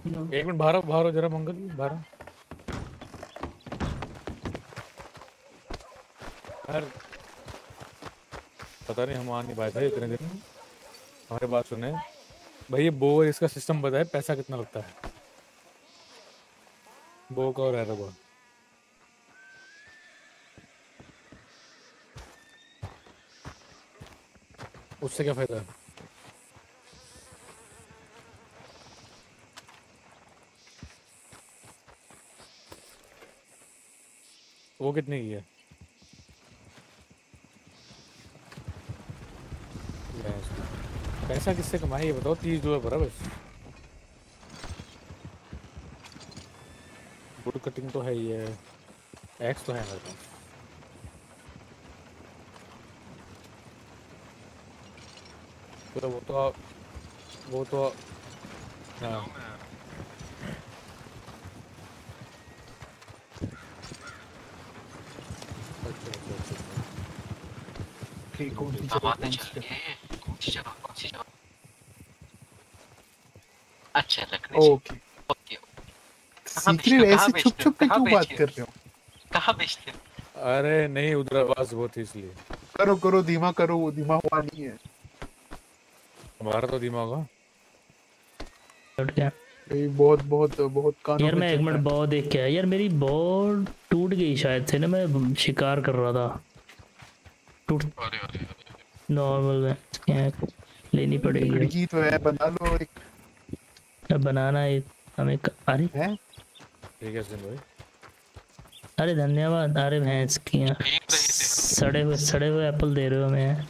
एक मिनट बाहर बाहर जरा मंगल बाहर. यार पता नहीं हम आ नहीं पाए थे इतने दिन. हमारे बात सुने भाई, ये बो और इसका सिस्टम बताए पैसा कितना लगता है बो का और एरो का. उससे क्या फायदा है? वो कितने की है? पैसा किससे कमाए ये बताओ. तीस डॉलर भरा बस. गुड कटिंग तो है, ये एक्स तो है मेरे पास. तो वो तो वो तो हाँ ठीक है. अच्छा ओके ओके. सीक्रेट ऐसे छुप छुप के क्यों बात कर रहे हो? कहाँ बेचते हो? अरे नहीं उधर आवाज बहुत इसलिए. करो करो धीमा करो. वो धीमा हुआ नहीं है हमारा तो धीमा होगा. बहुत बहुत बहुत कानून यार. मैं एक मिनट बहुत देख के यार मेरी बहुत टूट गई शायद से ना. मैं शिकार कर रहा था टूट. नॉर्मल है क्या लेनी पड़ेगी. लड़की तो है बना लो एक. अब बनाना है हमें. अरे हैं ठीक है सिंह भाई. अरे धन्यवाद. अरे भैंस की सड़े हुए सड़े हुए एप्पल दे रहे हो हमें. हां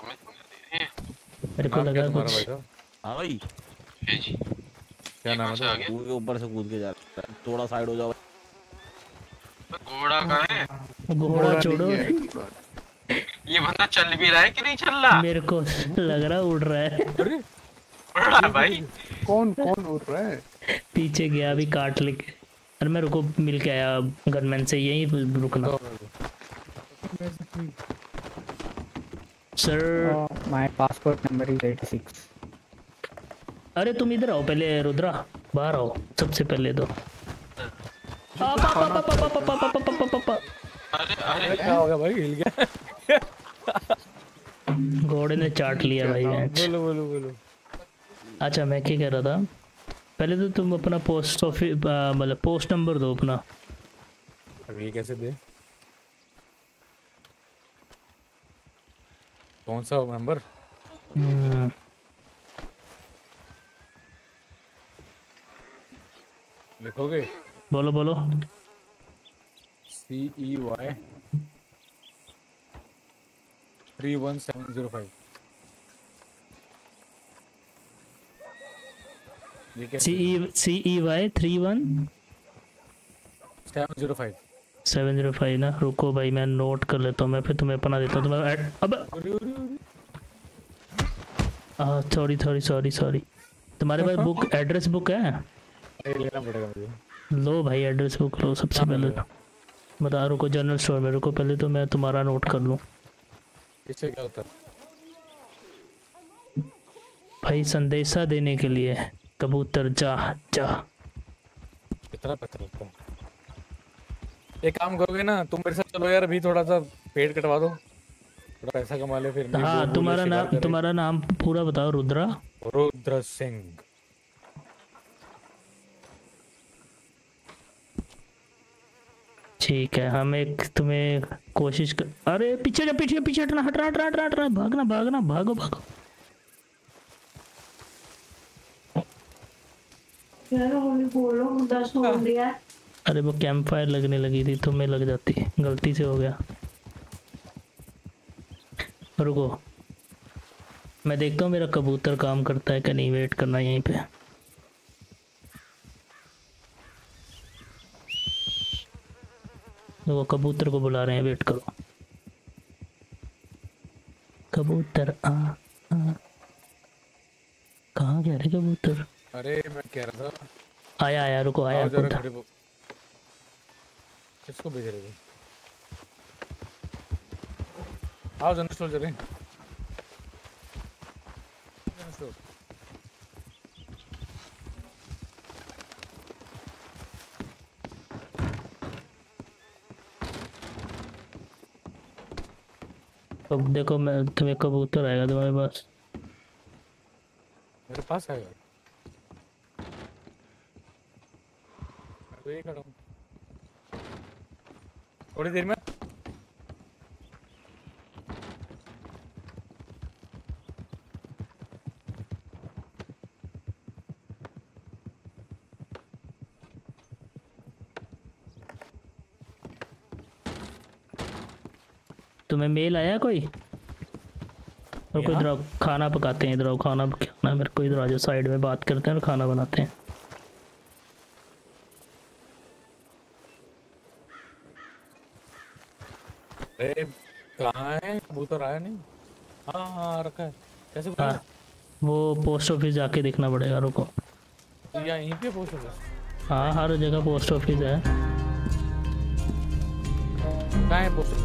तुम्हें दे रहे हैं मेरे को लगा कुछ. हां भाई जी जी क्या नाम है? कूद के ऊपर से कूद के जा रहा है. थोड़ा साइड हो जाओ. घोड़ा कहां है? घोड़ा छोड़ो. ये बंदा चल भी रहा है कि नहीं चल रहा? मेरे को लग रहा उड़ रहा है. उड़ रहा भाई. कौन कौन उड़ रहा है? पीछे गया अभी काट लेके. अरे मैं रुको मिल के आया गनमैन से. यहीं रुकना sir. My passport number is eighty six. अरे तुम इधर आओ पहले. रुद्रा बाहर आओ सबसे पहले. दो अरे अरे क्या हो गया भाई? हिल गया. घोड़े ने चाट लिया भाई. बोलो बोलो बोलो. अच्छा मैं क्या कह रहा था? पहले तो तुम अपना पोस्ट ऑफिस मतलब पोस्ट नंबर दो अपना. अब ये कैसे दे? कौन सा नंबर? लिखोगे? बोलो बोलो. C E Y three one seven zero five. C E Y three one seven zero five. Seven zero five ना, रुको भाई मैं नोट कर लेता हूँ, मैं फिर तुम्हें अपना देता हूँ तुम्हें। अब सॉरी सॉरी सॉरी सॉरी तुम्हारे पास बुक एड्रेस बुक है? लेना पड़ेगा मुझे। लो भाई एड्रेस बुक लो सबसे पहले, बता रुको जनरल स्टोर में रुको पहले तो मैं तुम्हारा नोट कर लूँ। किससे क्या होता है भाई? संदेशा देने के लिए कबूतर जा जा। कितना पता लगता है? एक काम करोगे ना तुम मेरे साथ चलो यार, अभी थोड़ा सा पेट कटवा दो, थोड़ा पैसा कमा ले फिर। हाँ तुम्हारा नाम, तुम्हारा नाम पूरा बताओ। रुद्रा रुद्र सिंह। ठीक है हम एक तुम्हें कोशिश कर... अरे पीछे जा, पीछे पीछे हटना हटना हटना हटना हटना, भागना भागना भागो भागो यार। हमें बोलो दस हो गया। अरे वो कैंप फायर लगने लगी थी तो मैं लग जाती, गलती से हो गया। रुको मैं देखता हूँ मेरा कबूतर काम करता है कि नहीं। वेट करना यहीं पे। वो कबूतर को बुला रहे हैं, वेट करो। कबूतर आ, आ। कहाँ गया रे कबूतर? अरे मैं कह रहा था आया आया, रुको आया। किसको भेज रहे हो? आओ जनरल स्टोर चलें। जनरल स्टोर अब देखो मैं तुम्हें कबूतर आएगा तुम्हारे पास। मेरे पास आएगा? मैं खड़ा हूँ थोड़ी देर में। तुम्हें मेल आया कोई? और कोई इधर खाना पकाते हैं, इधर खाना पकाना मेरे को, इधर आ जाओ साइड में बात करते हैं और खाना बनाते हैं। अरे कहाँ है कबूतर? आया नहीं? हाँ हाँ रखा है। कैसे आ, वो पोस्ट ऑफिस जाके देखना पड़ेगा। रुको यहीं पे पोस्ट ऑफिस? हाँ हर जगह पोस्ट ऑफिस है। कहाँ है पोस्ट ऑफिस?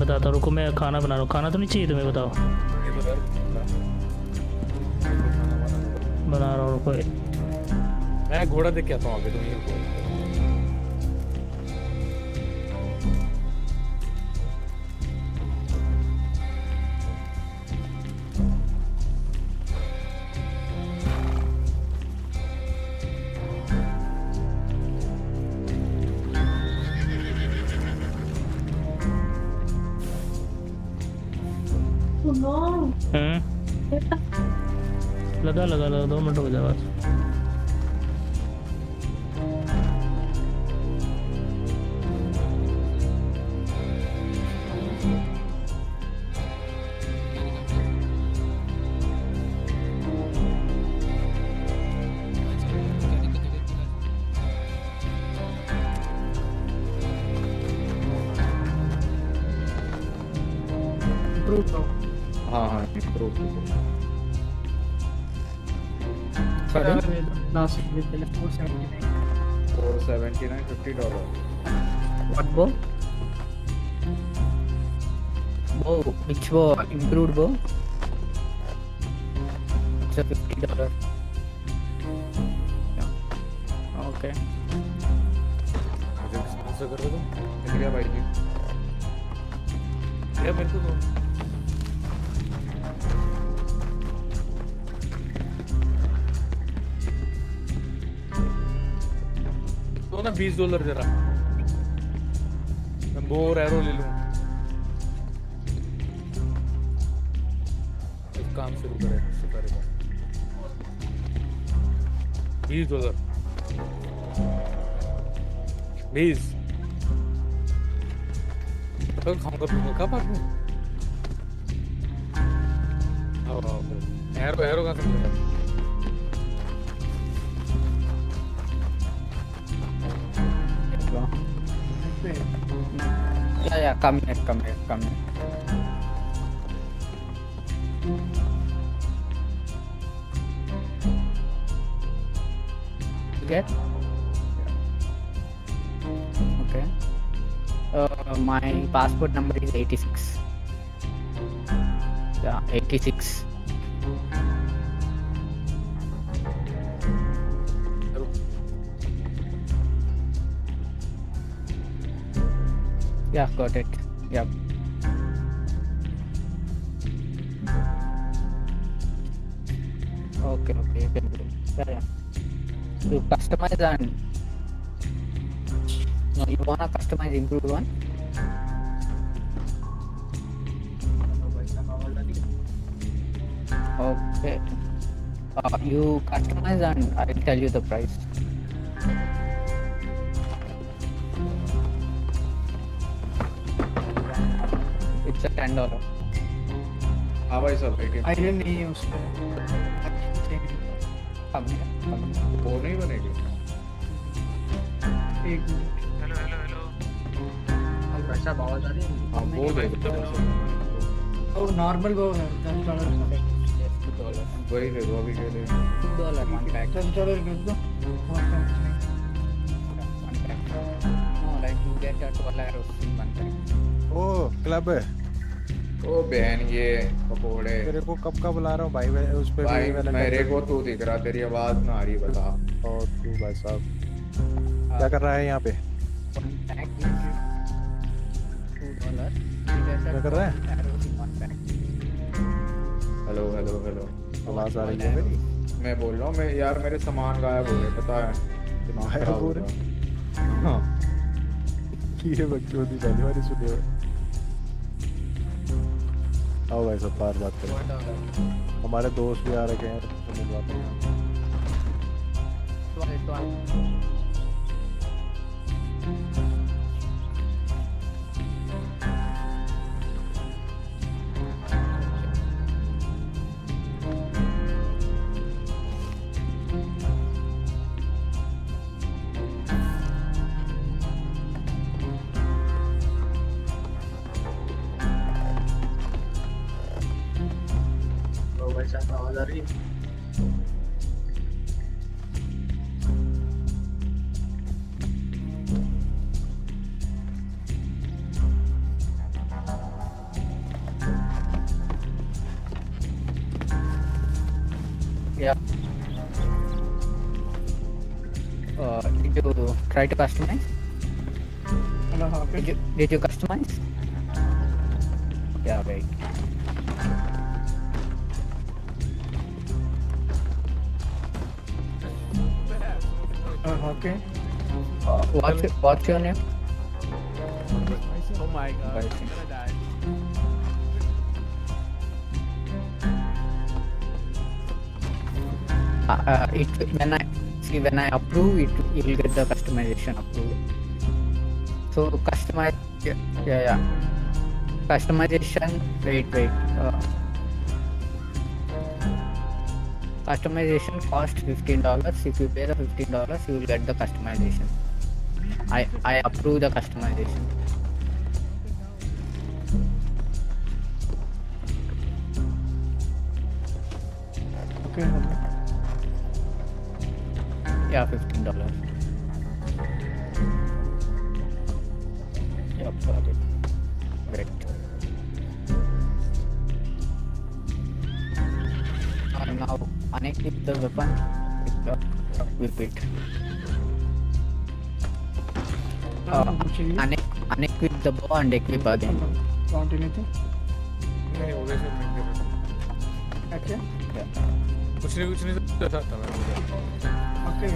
बताता रुको, मैं खाना बना रहा हूँ। खाना तो नहीं चाहिए तुम्हें? बताओ बना रहा हूँ रुको। मैं घोड़ा देख के आता हूँ आगे, तुम ये लगा लगा लगा दो मिनट हो जाए बस। हाँ हाँ four seventy nine fifty dollar. What bow? Bow, which bow? Improved bow? It's a fifty dollar. Yeah. Okay. ऐसा कर दो। क्या भाई जी? क्या मेरे को दो? ना बीस डॉलर जरा मैं बोर एरो ले लूं। एक काम शुरू करें करेगा बीस डॉलर। बीस तो खाऊंगा पीऊंगा कब आऊं? आओ आओ एरो एरो का समझ। कम है कम है कम है okay. Okay. Uh, my passport number is eighty-six. Yeah, eighty-six. Yeah, got it. Yeah. Okay, okay, you can do it. Yeah, yeah. You customize and no, you wanna customize, improve one. Okay. Uh, you customize and I'll tell you the price. It's a ten dollar. How is it? I didn't use it. Come here. Come here. वो नहीं बनेगी. एक मिनट. Hello, hello, hello. हम पैसा बावल जा रहे हैं. हाँ, वो देख. वो normal वो है. ten dollar का. two dollar. वही है वो अभी के लिए. two dollar one pack. ten dollar भेज दो. one pack. one pack. No, like you get that two dollar one pack. ओ क्लब है ओ बहन ये पकोड़े तेरे को कब का बुला रहा हूँ भाई उस पे भाई मेरे को तू दिख रहा तेरी आवाज ना आ रही बता और तू भाई साहब क्या कर रहा है यहाँ पे क्या कर रहा है हेलो हेलो हेलो आवाज आ रही है मेरी मैं बोल रहा हूँ मैं यार मेरे सामान गायब हो गए पता है ये बच्चों दी पहली बार सुनी है आओ भाई सब बात करें हमारे दोस्त भी आ रखे हैं तो मिलवाते हैं Yeah. Uh, did you try to customize? Hello, did you did you customize? Yeah, wait. Uh, okay. Uh, what's your, what's your name? Oh my God! I'm gonna die. Uh, it when I see when I approve it, you will get the customization approval. So customize, yeah, yeah, yeah. Customization. Wait, wait. Uh, customization cost fifteen dollars. If you pay the fifteen dollars, you will get the customization. I I approve the customization. Okay. Yeah, fifteen dollars. Yeah, got it. Great. And now unequip the weapon. Equip it. Uh, unequip the bow and equip again. Continue. नहीं हो गया सब मिल गया. अच्छा. कुछ नहीं कुछ नहीं था था मेरा. ये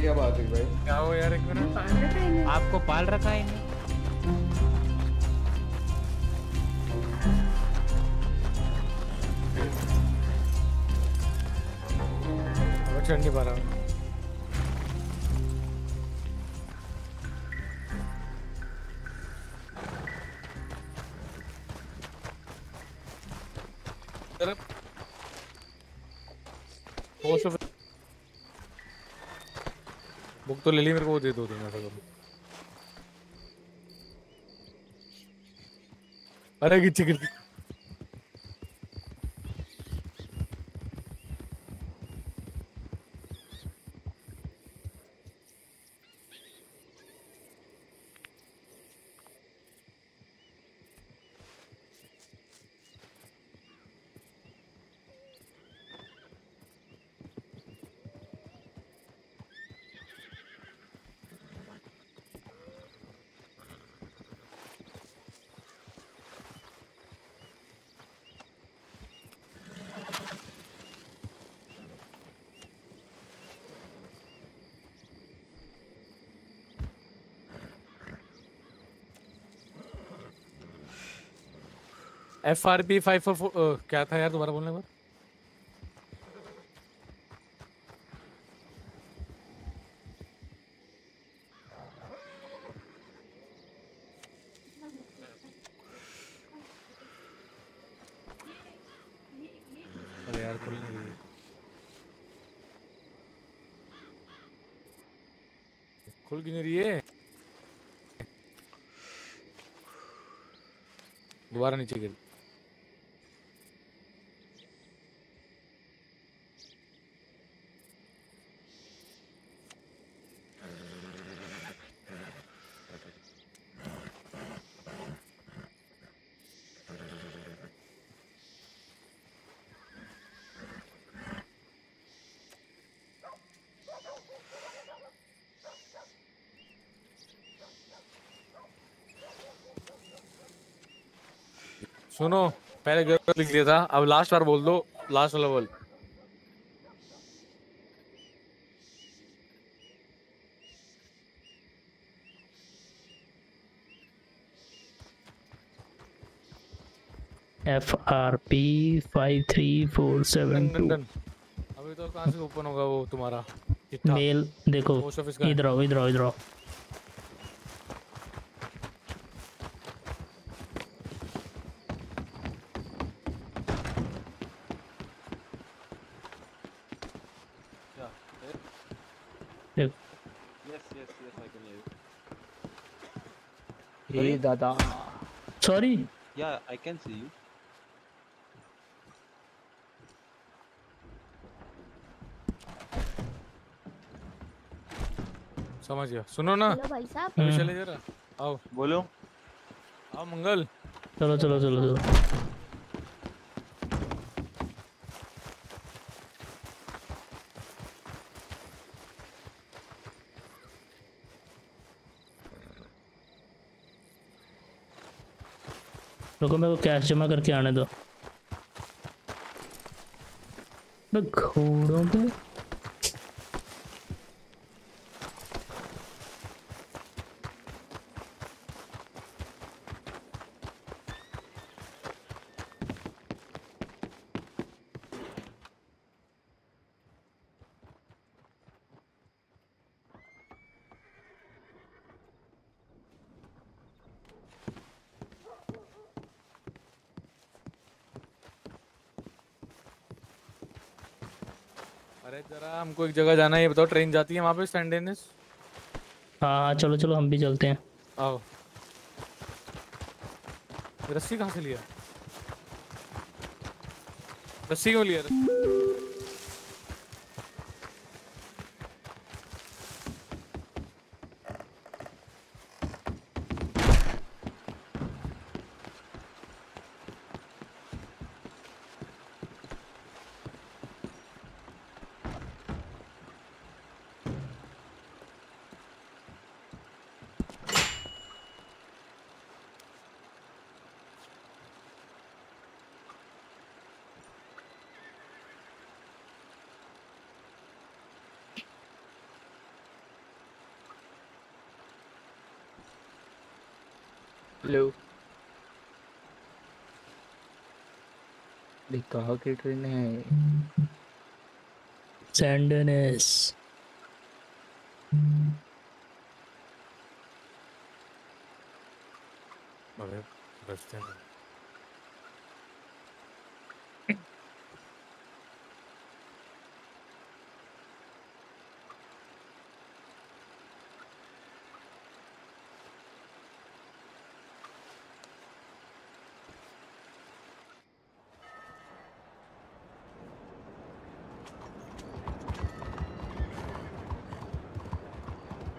क्या बात है भाई क्या हो यार एक मिनट आपको पाल रखा है चढ़ नहीं पा रहा हूँ बुक तो ले ली मेरे को दे दो तुम ऐसा करो அழகு சிகிச்சை. F R P five four four क्या था यार, दोबारा बोलने पर खुल क्यों नहीं रही है, दोबारा नीचे गिर। सुनो पहले गलत लिख दिया था, अब लास्ट बार बोल दो, लास्ट वाला बोल। F R P five three four seven two. अभी तो कहाँ से ओपन होगा वो तुम्हारा मेल? देखो इधर आओ, इधर आओ, इधर आओ। Hey Dada. Sorry. Yeah, I can see you. समझ गया। सुनो ना। हेलो भाई साहब। चले जरा। आओ। बोलो। आओ मंगल। चलो चलो चलो चलो। लोगों में वो कैश जमा करके आने दो। घोड़ों पे हमको एक जगह जाना है, ये बताओ ट्रेन जाती है वहाँ पे स्टैंड इन? हाँ चलो चलो हम भी चलते हैं। आओ। रस्सी कहाँ से लिया? रस्सी क्यों लिया? कहाँ की ट्रेन है? सैंडनेस। अबे बचते हैं।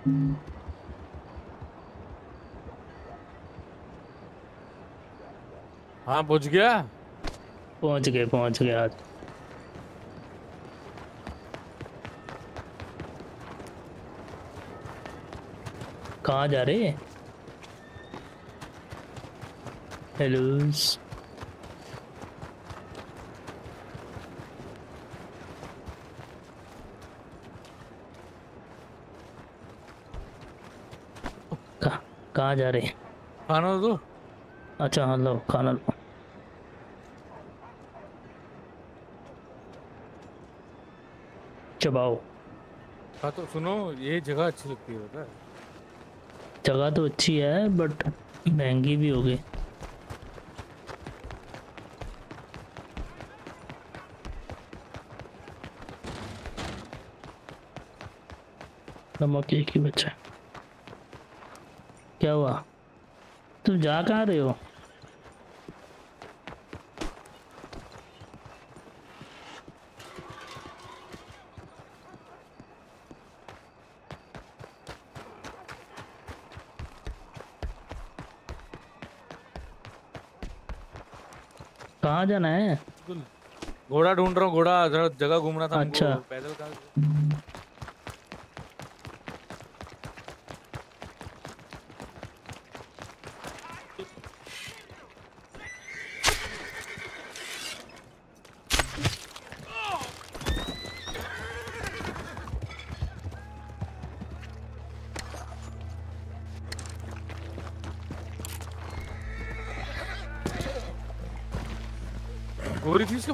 हाँ पहुंच गया पहुंच गए पहुंच गया कहाँ जा रहे हैं? हेलो कहाँ जा रहे हैं? खाना दो। अच्छा हाँ लो खाना लो। चबाओ। हाँ तो सुनो ये जगह अच्छी लगती है पता है? जगह तो अच्छी है बट महंगी भी होगी। नमक एक ही बचा है। क्या हुआ? तुम जा कहाँ रहे हो? कहाँ जाना है? घोड़ा ढूंढ रहा हूँ। घोड़ा जरा जगह घूम रहा था। अच्छा पैदल का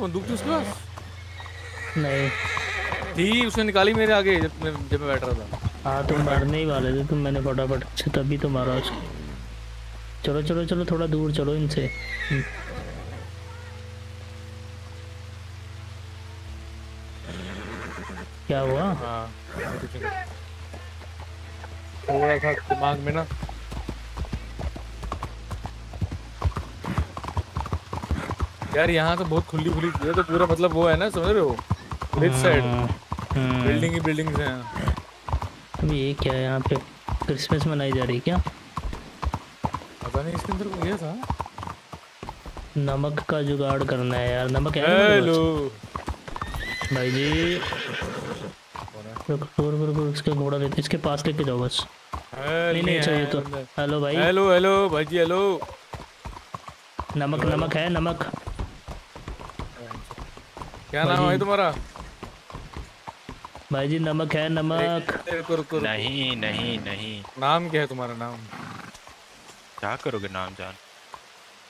बंदूक थी उसके पास? नहीं थी, उसने निकाली मेरे आगे जब मैं जब मैं बैठ रहा था। हाँ तुम मारने ही वाले थे तुम। मैंने फटाफट अच्छा तभी तो मारा उसको। चलो चलो चलो थोड़ा दूर चलो इनसे। क्या हुआ? हाँ थोड़ा सा दिमाग में ना यार यहाँ तो बहुत खुली खुली है तो पूरा मतलब वो है ना समझ रहे हो इस साइड बिल्डिंग ही बिल्डिंग्स हैं। अभी ये क्या है यहाँ पे? क्रिसमस मनाई जा रही है क्या? पता नहीं इसके अंदर क्या था। नमक का जुगाड़ करना है यार। नमक है? हेलो भाई जी रुक रुक रुक रुक इसके घोड़ा लेते इसके पास लेके जाओ बस। नहीं नहीं चाहिए तो। हेलो भाई हेलो हेलो भाई जी हेलो। नमक नमक है नमक। क्या नाम है तुम्हारा? भाई जी नमक है नमक। नहीं नहीं नहीं। नाम क्या है तुम्हारा? नाम क्या करोगे? नाम जान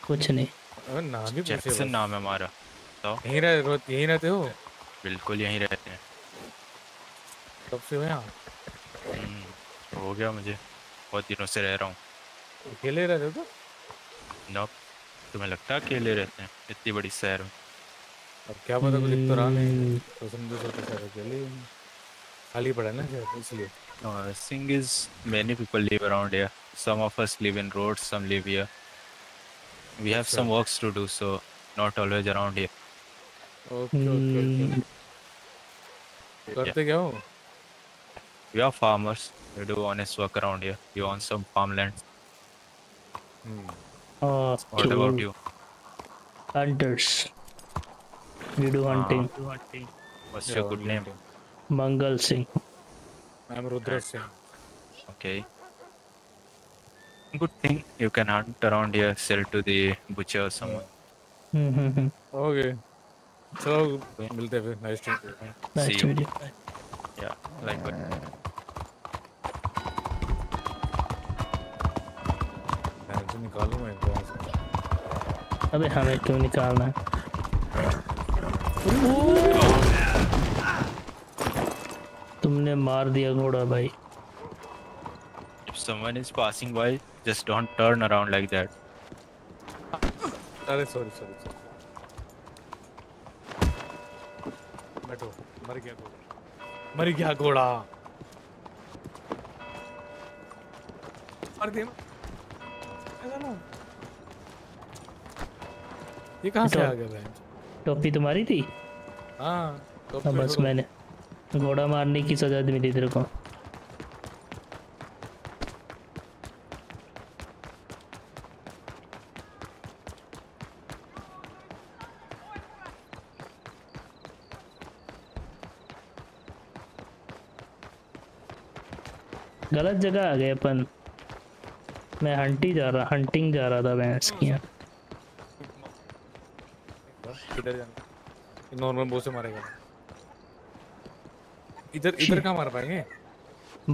कुछ नहीं। अरे नाम ही जैक्सन नाम है हमारा। तो यहीं रह यहीं रहते हो? बिल्कुल यहीं रहते हैं। कब से हो यहाँ? हो गया मुझे बहुत दिनों से रह रहा हूँ। अकेले रहते हो तो? नो तुम्हें लगता अकेले रहते हैं इतनी बड़ी शहर में? अब क्या पता कुछ तो रहा नहीं तो समझो तो सारे अकेले खाली पड़ा ना इसलिए। Nursing is many people live around here. Some of us live in roads, some live here. We have some works to do, so not always around here. Okay, okay, okay. करते क्या हो? We are farmers. We do honest work around here. We own some farmland. Hmm. Uh, what about you? Hunters. We do hunting. Ah. What's yeah, your good name? Mangal Singh. I'm Rudra Singh. Okay. Good thing you can hunt around here, sell to the butcher or someone. Mm-hmm. Okay. So, milte hain. Nice to meet you. Nice to meet you. Yeah, likewise. निकालू मैं तो। अबे हमें क्यों निकालना है? तुमने मार दिया घोड़ा भाई। If someone is passing by, just don't turn around like that. अरे sorry sorry sorry. बैठो। मर गया घोड़ा। मर गया घोड़ा। मर दिया। ये कहाँ से आ गया भाई? टोपी तुम्हारी थी? हाँ बस मैंने घोड़ा मारने की सजा मिली तेरे को। गलत जगह आ गए अपन। मैं हंटी जा रहा हंटिंग जा रहा था मैं इसकी नॉर्मल बो से मारेगा। इधर इधर कहाँ मार पाएंगे?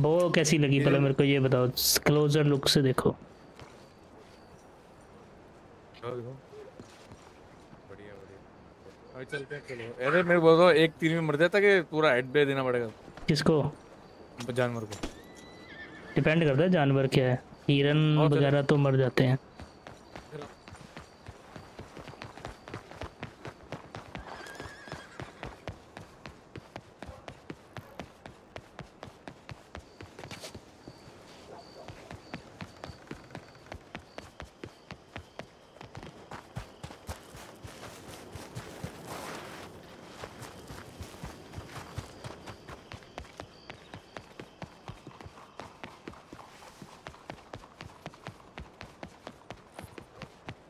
बो कैसी लगी पहले मेरे को ये बताओ, क्लोजर लुक से देखो। बढ़िया बढ़िया चलते हैं। चलो अरे मेरे बोलो एक तीन में मर जाता कि पूरा हेड पे देना पड़ेगा। किसको? जानवर को। डिपेंड करता है जानवर क्या है, हिरन वगैरह तो मर जाते हैं।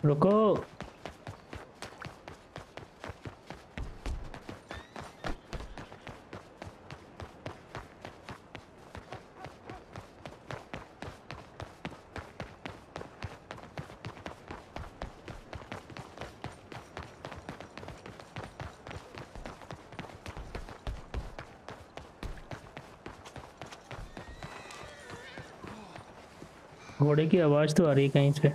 रुको घोड़े की आवाज तो आ रही है कहीं से।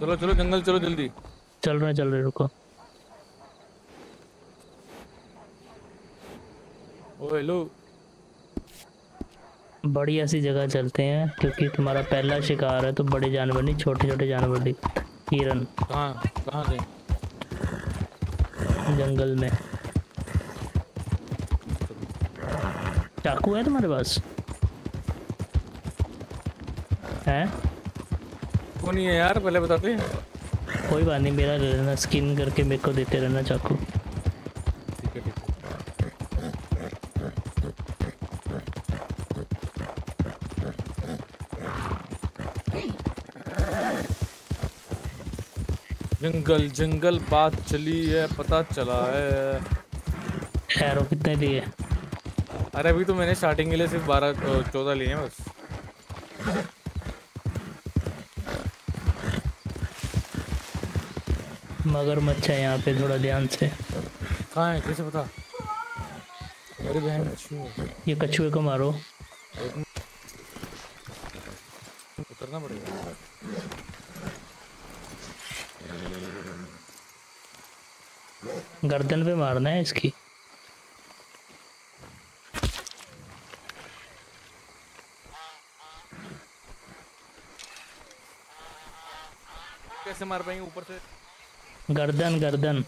चलो चलो जंगल चलो जल्दी। चल रहे चल रहे रुको। ओ हेलो बड़ी ऐसी जगह चलते हैं क्योंकि तुम्हारा पहला शिकार है तो बड़े जानवर नहीं छोटे छोटे जानवर दिखते। हिरन कहाँ कहाँ गए? जंगल में। चाकू है तुम्हारे पास? है नहीं है यार पहले बताते। कोई बात नहीं मेरा ले लेना, स्किन करके मेरे को देते रहना चाकू। जंगल जंगल बात चली है पता चला है। एरो कितने लिए? अरे अभी तो मैंने स्टार्टिंग के लिए सिर्फ बारह चौदह लिए हैं बस। मगरमच्छ है यहाँ पे थोड़ा ध्यान से। कहाँ है कैसे पता? अरे बहन ये कछुए को मारो। उतरना पड़ेगा। गर्दन पे मारना है इसकी। कैसे मार पाएंगे ऊपर से? गर्दन गर्दन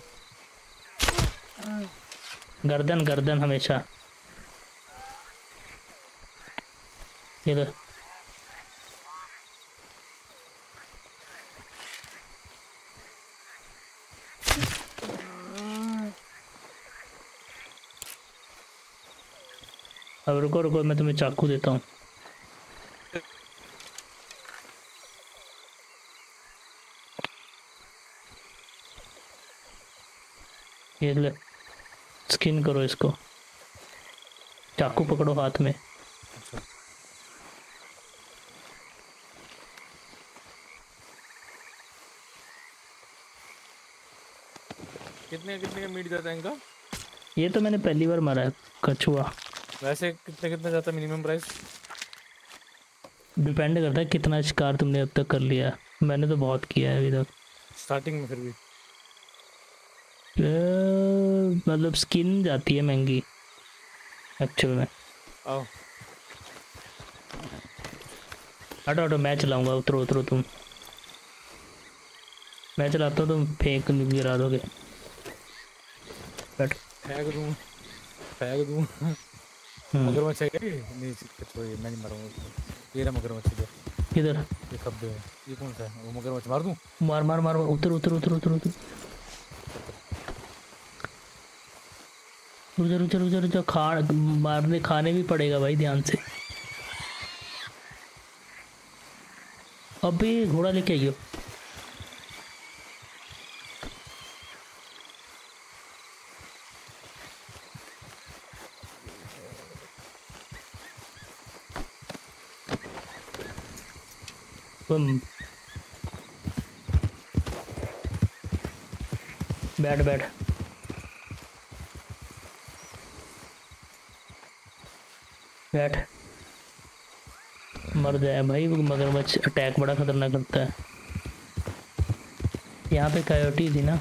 गर्दन गर्दन हमेशा इधर। अब रुको रुको मैं तुम्हें चाकू देता हूँ। ये ले स्किन करो इसको। चाकू पकड़ो हाथ में। कितने कितने मीट जाता है इनका? ये तो मैंने पहली बार मारा है कछुआ। वैसे कितने कितने जाता है मिनिमम प्राइस? डिपेंड करता है कितना शिकार तुमने अब तक कर लिया। मैंने तो बहुत किया है अभी तक स्टार्टिंग में। फिर भी मतलब स्किन जाती है महंगी एक्चुअल में। आओ हटो हटो मैं चलाऊंगा। उतरो उतरो तुम, मैं चलाता हूँ तुम फेंक गिरा दोगे। बैठ फेंक दूँ फेंक दूँ मगरमच्छ है क्या? नहीं तो ये मैं नहीं मारूंगा। ये रहा मगरमच्छ इधर किधर? ये खब्बे है। ये कौन सा है वो मगरमच्छ? मार दूं? मार मार मार। उतर उतर उतर उतर उतर उधर उधर उधर उधर। खा मारने खाने भी पड़ेगा भाई ध्यान से। अबे घोड़ा लेके आइयो। बैठ बैठ बैठ। मर जाए भाई वो मगरमच्छ। अटैक बड़ा खतरनाक करता है। यहाँ पे कायोटी थी ना।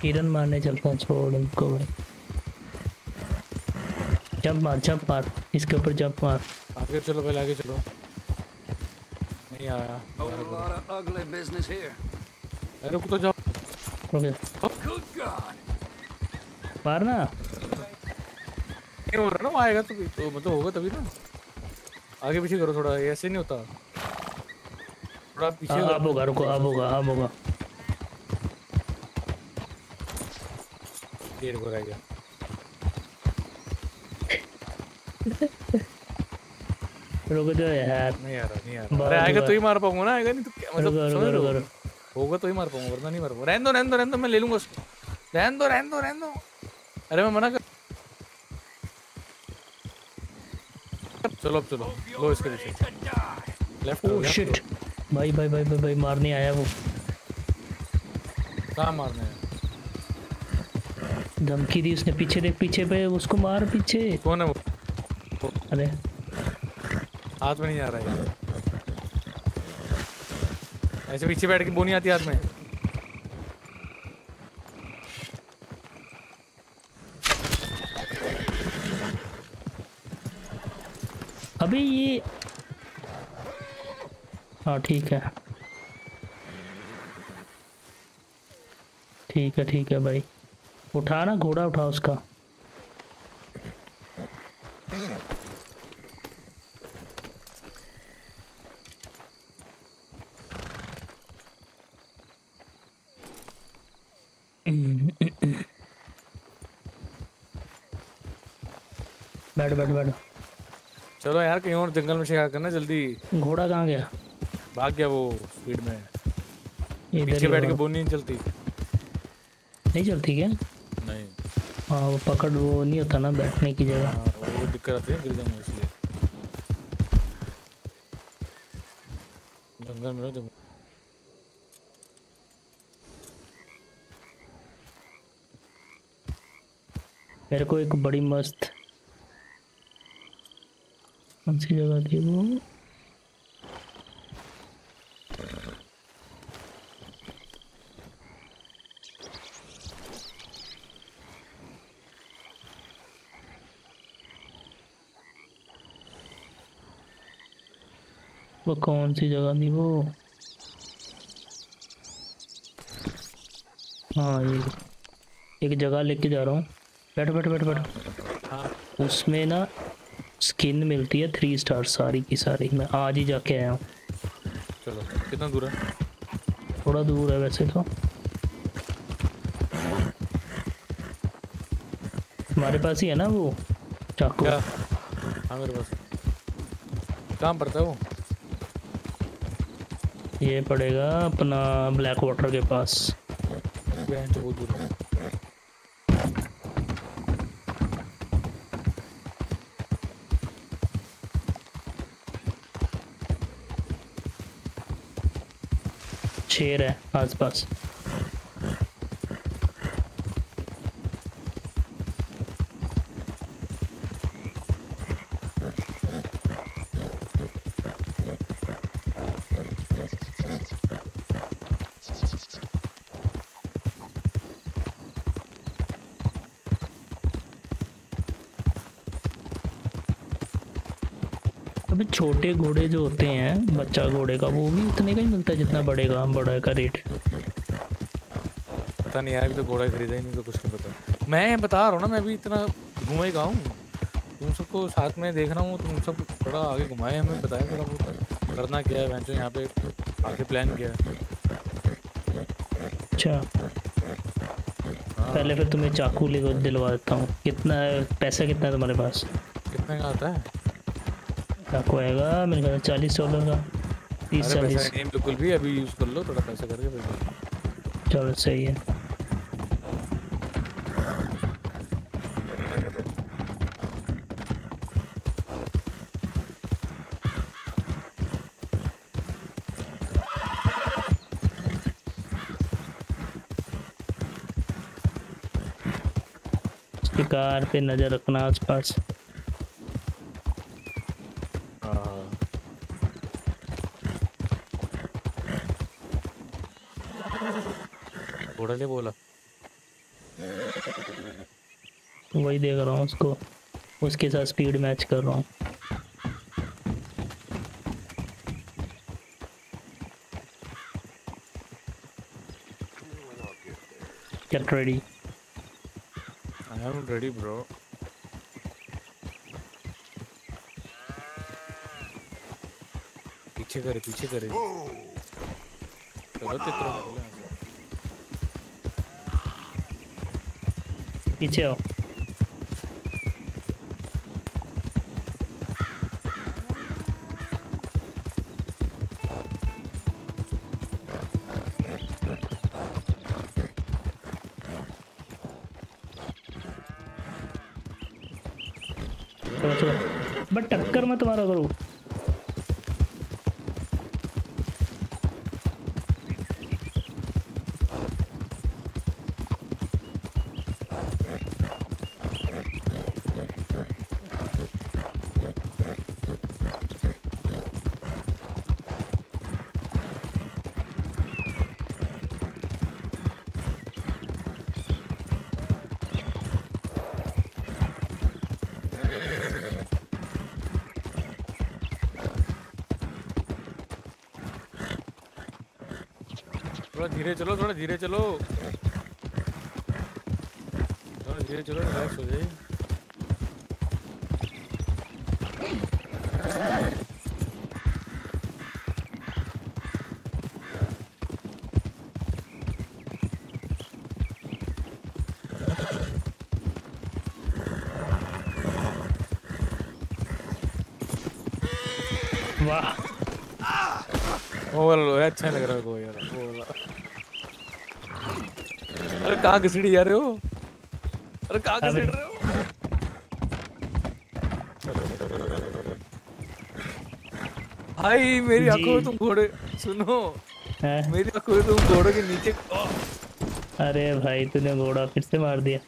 किरण मारने चलता है। छोड़ इनको भाई। जंप मार जंप मार इसके ऊपर जंप मार। आगे चलो पहले आगे चलो। नहीं आया। अरे रुक तो जाओ। मार ना। नहीं हो रहा ना। आएगा तो तो मतलब होगा तभी ना। आगे पीछे करो थोड़ा। ऐसे नहीं होता। थोड़ा पीछे। अब होगा रुको अब होगा अब होगा। देर हो रहा है। रुक जाओ यार। नहीं यार नहीं यार। अरे आएगा तो ही मार पाऊंगा ना। आएगा नहीं तो क्या मतलब होगा तो ही मार पाऊंगा वरना नहीं मार पाऊंगा। रहने दो रहने दो रहने दो मैं ले लूंगा उसको। रहने दो रहने दो रहने दो। अरे मैं मना कर। चलो अब चलो लो इसके पीछे। Left oh shit. भाई भाई भाई भाई मारने आया वो। कहाँ मारने? धमकी दी उसने। पीछे देख पीछे पे उसको मार। पीछे कौन है वो? अरे हाथ में नहीं आ रहा है। ऐसे पीछे बैठ के बोनी आती हाथ में। अबे ये हाँ ठीक है ठीक है ठीक है भाई। उठा ना घोड़ा उठा उसका। बैठ बैठ बैठ। चलो यार कहीं और जंगल में शिकार करना जल्दी। घोड़ा कहाँ गया? भाग गया वो स्पीड में। पीछे बैठ के बोनी नहीं चलती। नहीं चलती क्या? नहीं हाँ वो पकड़ वो नहीं होता ना बैठने की जगह। हाँ, वो दिक्कत आती है गिर जाऊंगा इसलिए। जंगल में रहो। मेरे को एक बड़ी मस्त कौन सी जगह थी वो? वो कौन सी जगह थी वो? हाँ ये एक जगह लेके जा रहा हूँ। बैठो बैठो बैठो बैठो। उसमें ना स्किन मिलती है थ्री स्टार सारी की सारी। मैं आज ही जाके आया हूँ। चलो कितना दूर है? थोड़ा दूर है वैसे तो। हमारे पास ही है ना वो चाकू। हाँ मेरे पास। कहाँ पड़ता है वो? ये पड़ेगा अपना ब्लैक वाटर के पास। तो बहुत दूर है। शेर है आसपास। अभी छोटे घोड़े जो होते हैं बच्चा घोड़े का, वो भी इतने का ही मिलता है जितना बड़ेगा बड़ा का रेट। पता नहीं यार, अभी तो घोड़ा खरीदा ही नहीं तो कुछ नहीं पता। मैं बता रहा हूँ ना, मैं भी इतना घूमेगा हूँ। तुम सबको साथ में देख रहा हूँ, तुम सब थोड़ा आगे घुमाए हमें, बताया थोड़ा बहुत करना क्या है वेंचर यहाँ पे आगे प्लान किया है। अच्छा पहले फिर तुम्हें चाकू ले दिलवा देता हूँ। कितना पैसा कितना है तुम्हारे पास? कितने का आता है? आपको आएगा मेरे ख्याल चालीस डॉलर का, तीस चालीस। बिल्कुल भी अभी यूज़ कर लो थोड़ा पैसा करके। चलो सही है। शिकार पे नजर रखना आसपास। ले बोला वही देख रहा हूँ उसको, उसके साथ स्पीड मैच कर रहा हूँ। Get ready. I am ready, bro. पीछे करे पीछे करे तो पीछे आओ। बट टक्कर मत मारा करो। धीरे चलो, थोड़ा धीरे चलो, थोड़ा धीरे चलो, रिलैक्स हो जाइए। वाह ओवल अच्छा लग रहा है कोई यार। अरे कहाँ घसीट जा रहे हो? अरे कहाँ घसीट रहे हो? भाई मेरी आंखों में तुम घोड़े सुनो है? मेरी आंखों में तुम घोड़े के नीचे। अरे भाई तूने घोड़ा फिर से मार दिया।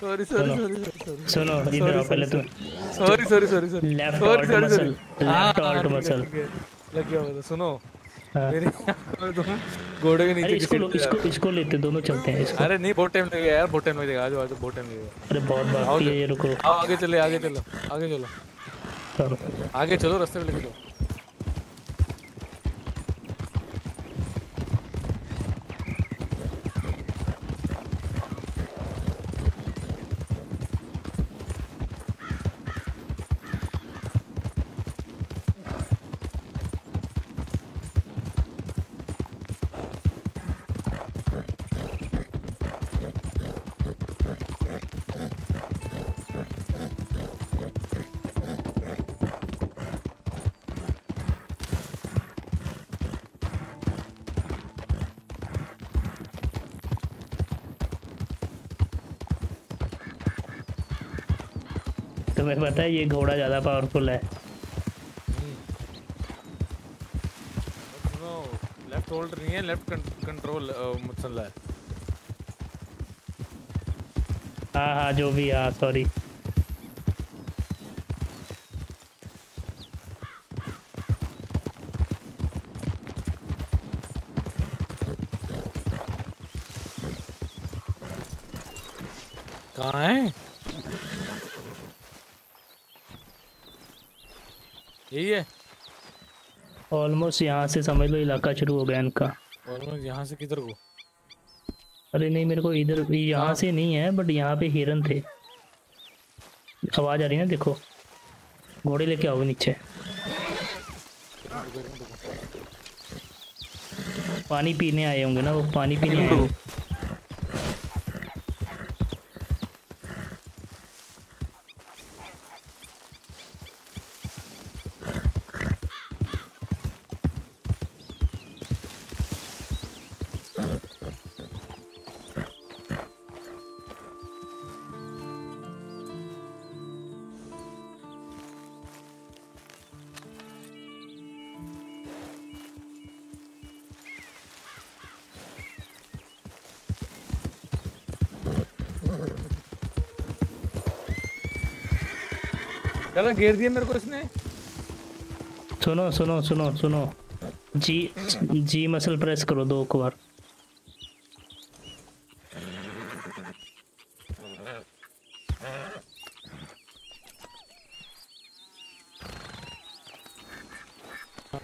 सॉरी सॉरी सॉरी सुनो इधर आओ पहले तुम। Sorry sorry sorry sorry left art muscle, left art muscle लग गया होगा। सुनो मेरे घोड़े के नीचे इसको इसको इसको लेते, दोनों चलते हैं इसको। अरे नहीं बहुत टाइम लगेगा यार, बहुत टाइम लगेगा। आज आज बहुत टाइम लगेगा। अरे बहुत बाकी है ये, रुको। आओ आगे चले, आगे चलो, आगे चलो, चलो आगे चलो, रास्ते पे लेके जाओ। तुम्हें पता है ये घोड़ा ज्यादा पावरफुल है। लेफ्ट होल्ड नहीं है, लेफ्ट कंट्रोल मसला है। हाँ हाँ जो भी, हाँ सॉरी है? यही है ऑलमोस्ट। यहाँ से समझ लो इलाका शुरू हो गया इनका। ऑलमोस्ट यहाँ से किधर को? अरे नहीं मेरे को इधर भी यहाँ से नहीं है, बट यहाँ पे हिरन थे। आवाज आ रही है ना, देखो घोड़े लेके आओगे नीचे। पानी पीने आए होंगे ना वो, पानी पीने आए। घेर दिया मेरे को इसने। सुनो सुनो सुनो सुनो, जी जी मसल प्रेस करो दो बार।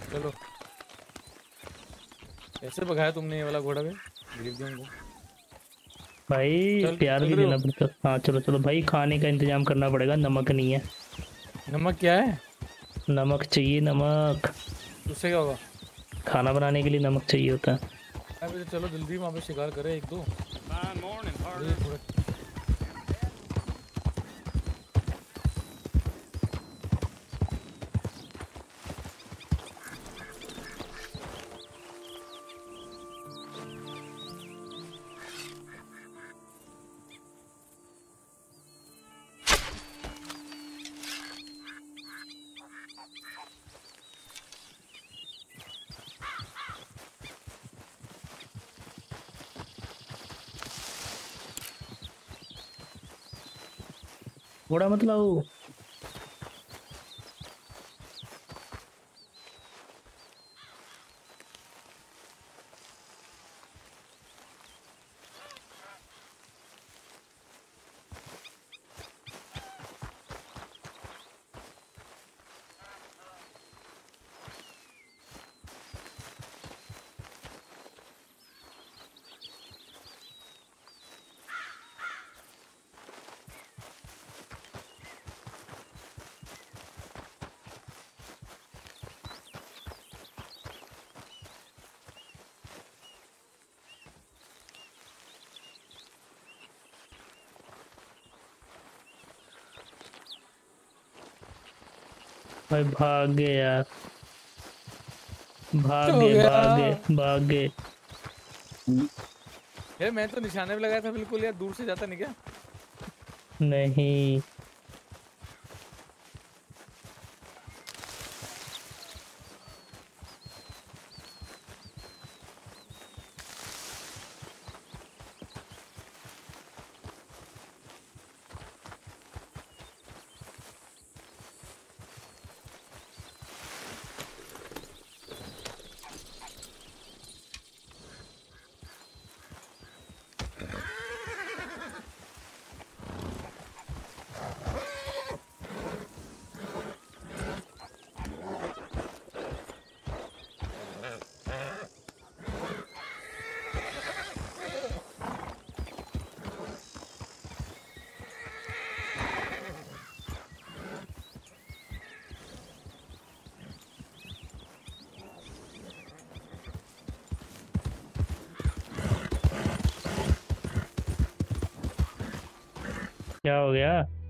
चलो कैसे भगाया तुमने ये वाला घोड़ा भी? भाई चल, प्यार भी देना पड़ता। हाँ चलो चलो भाई, खाने का इंतजाम करना पड़ेगा। नमक नहीं है। नमक क्या है? नमक चाहिए। नमक उससे क्या होगा? खाना बनाने के लिए नमक चाहिए होता है। अभी चलो जल्दी वहाँ पे शिकार करें एक दो। घोड़ा मत लाओ। भाई भाग गए यार, भाग गए भाग गए भाग गए। मैं तो निशाने पे लगाया था बिल्कुल यार। दूर से जाता नहीं क्या? नहीं क्या हो गया?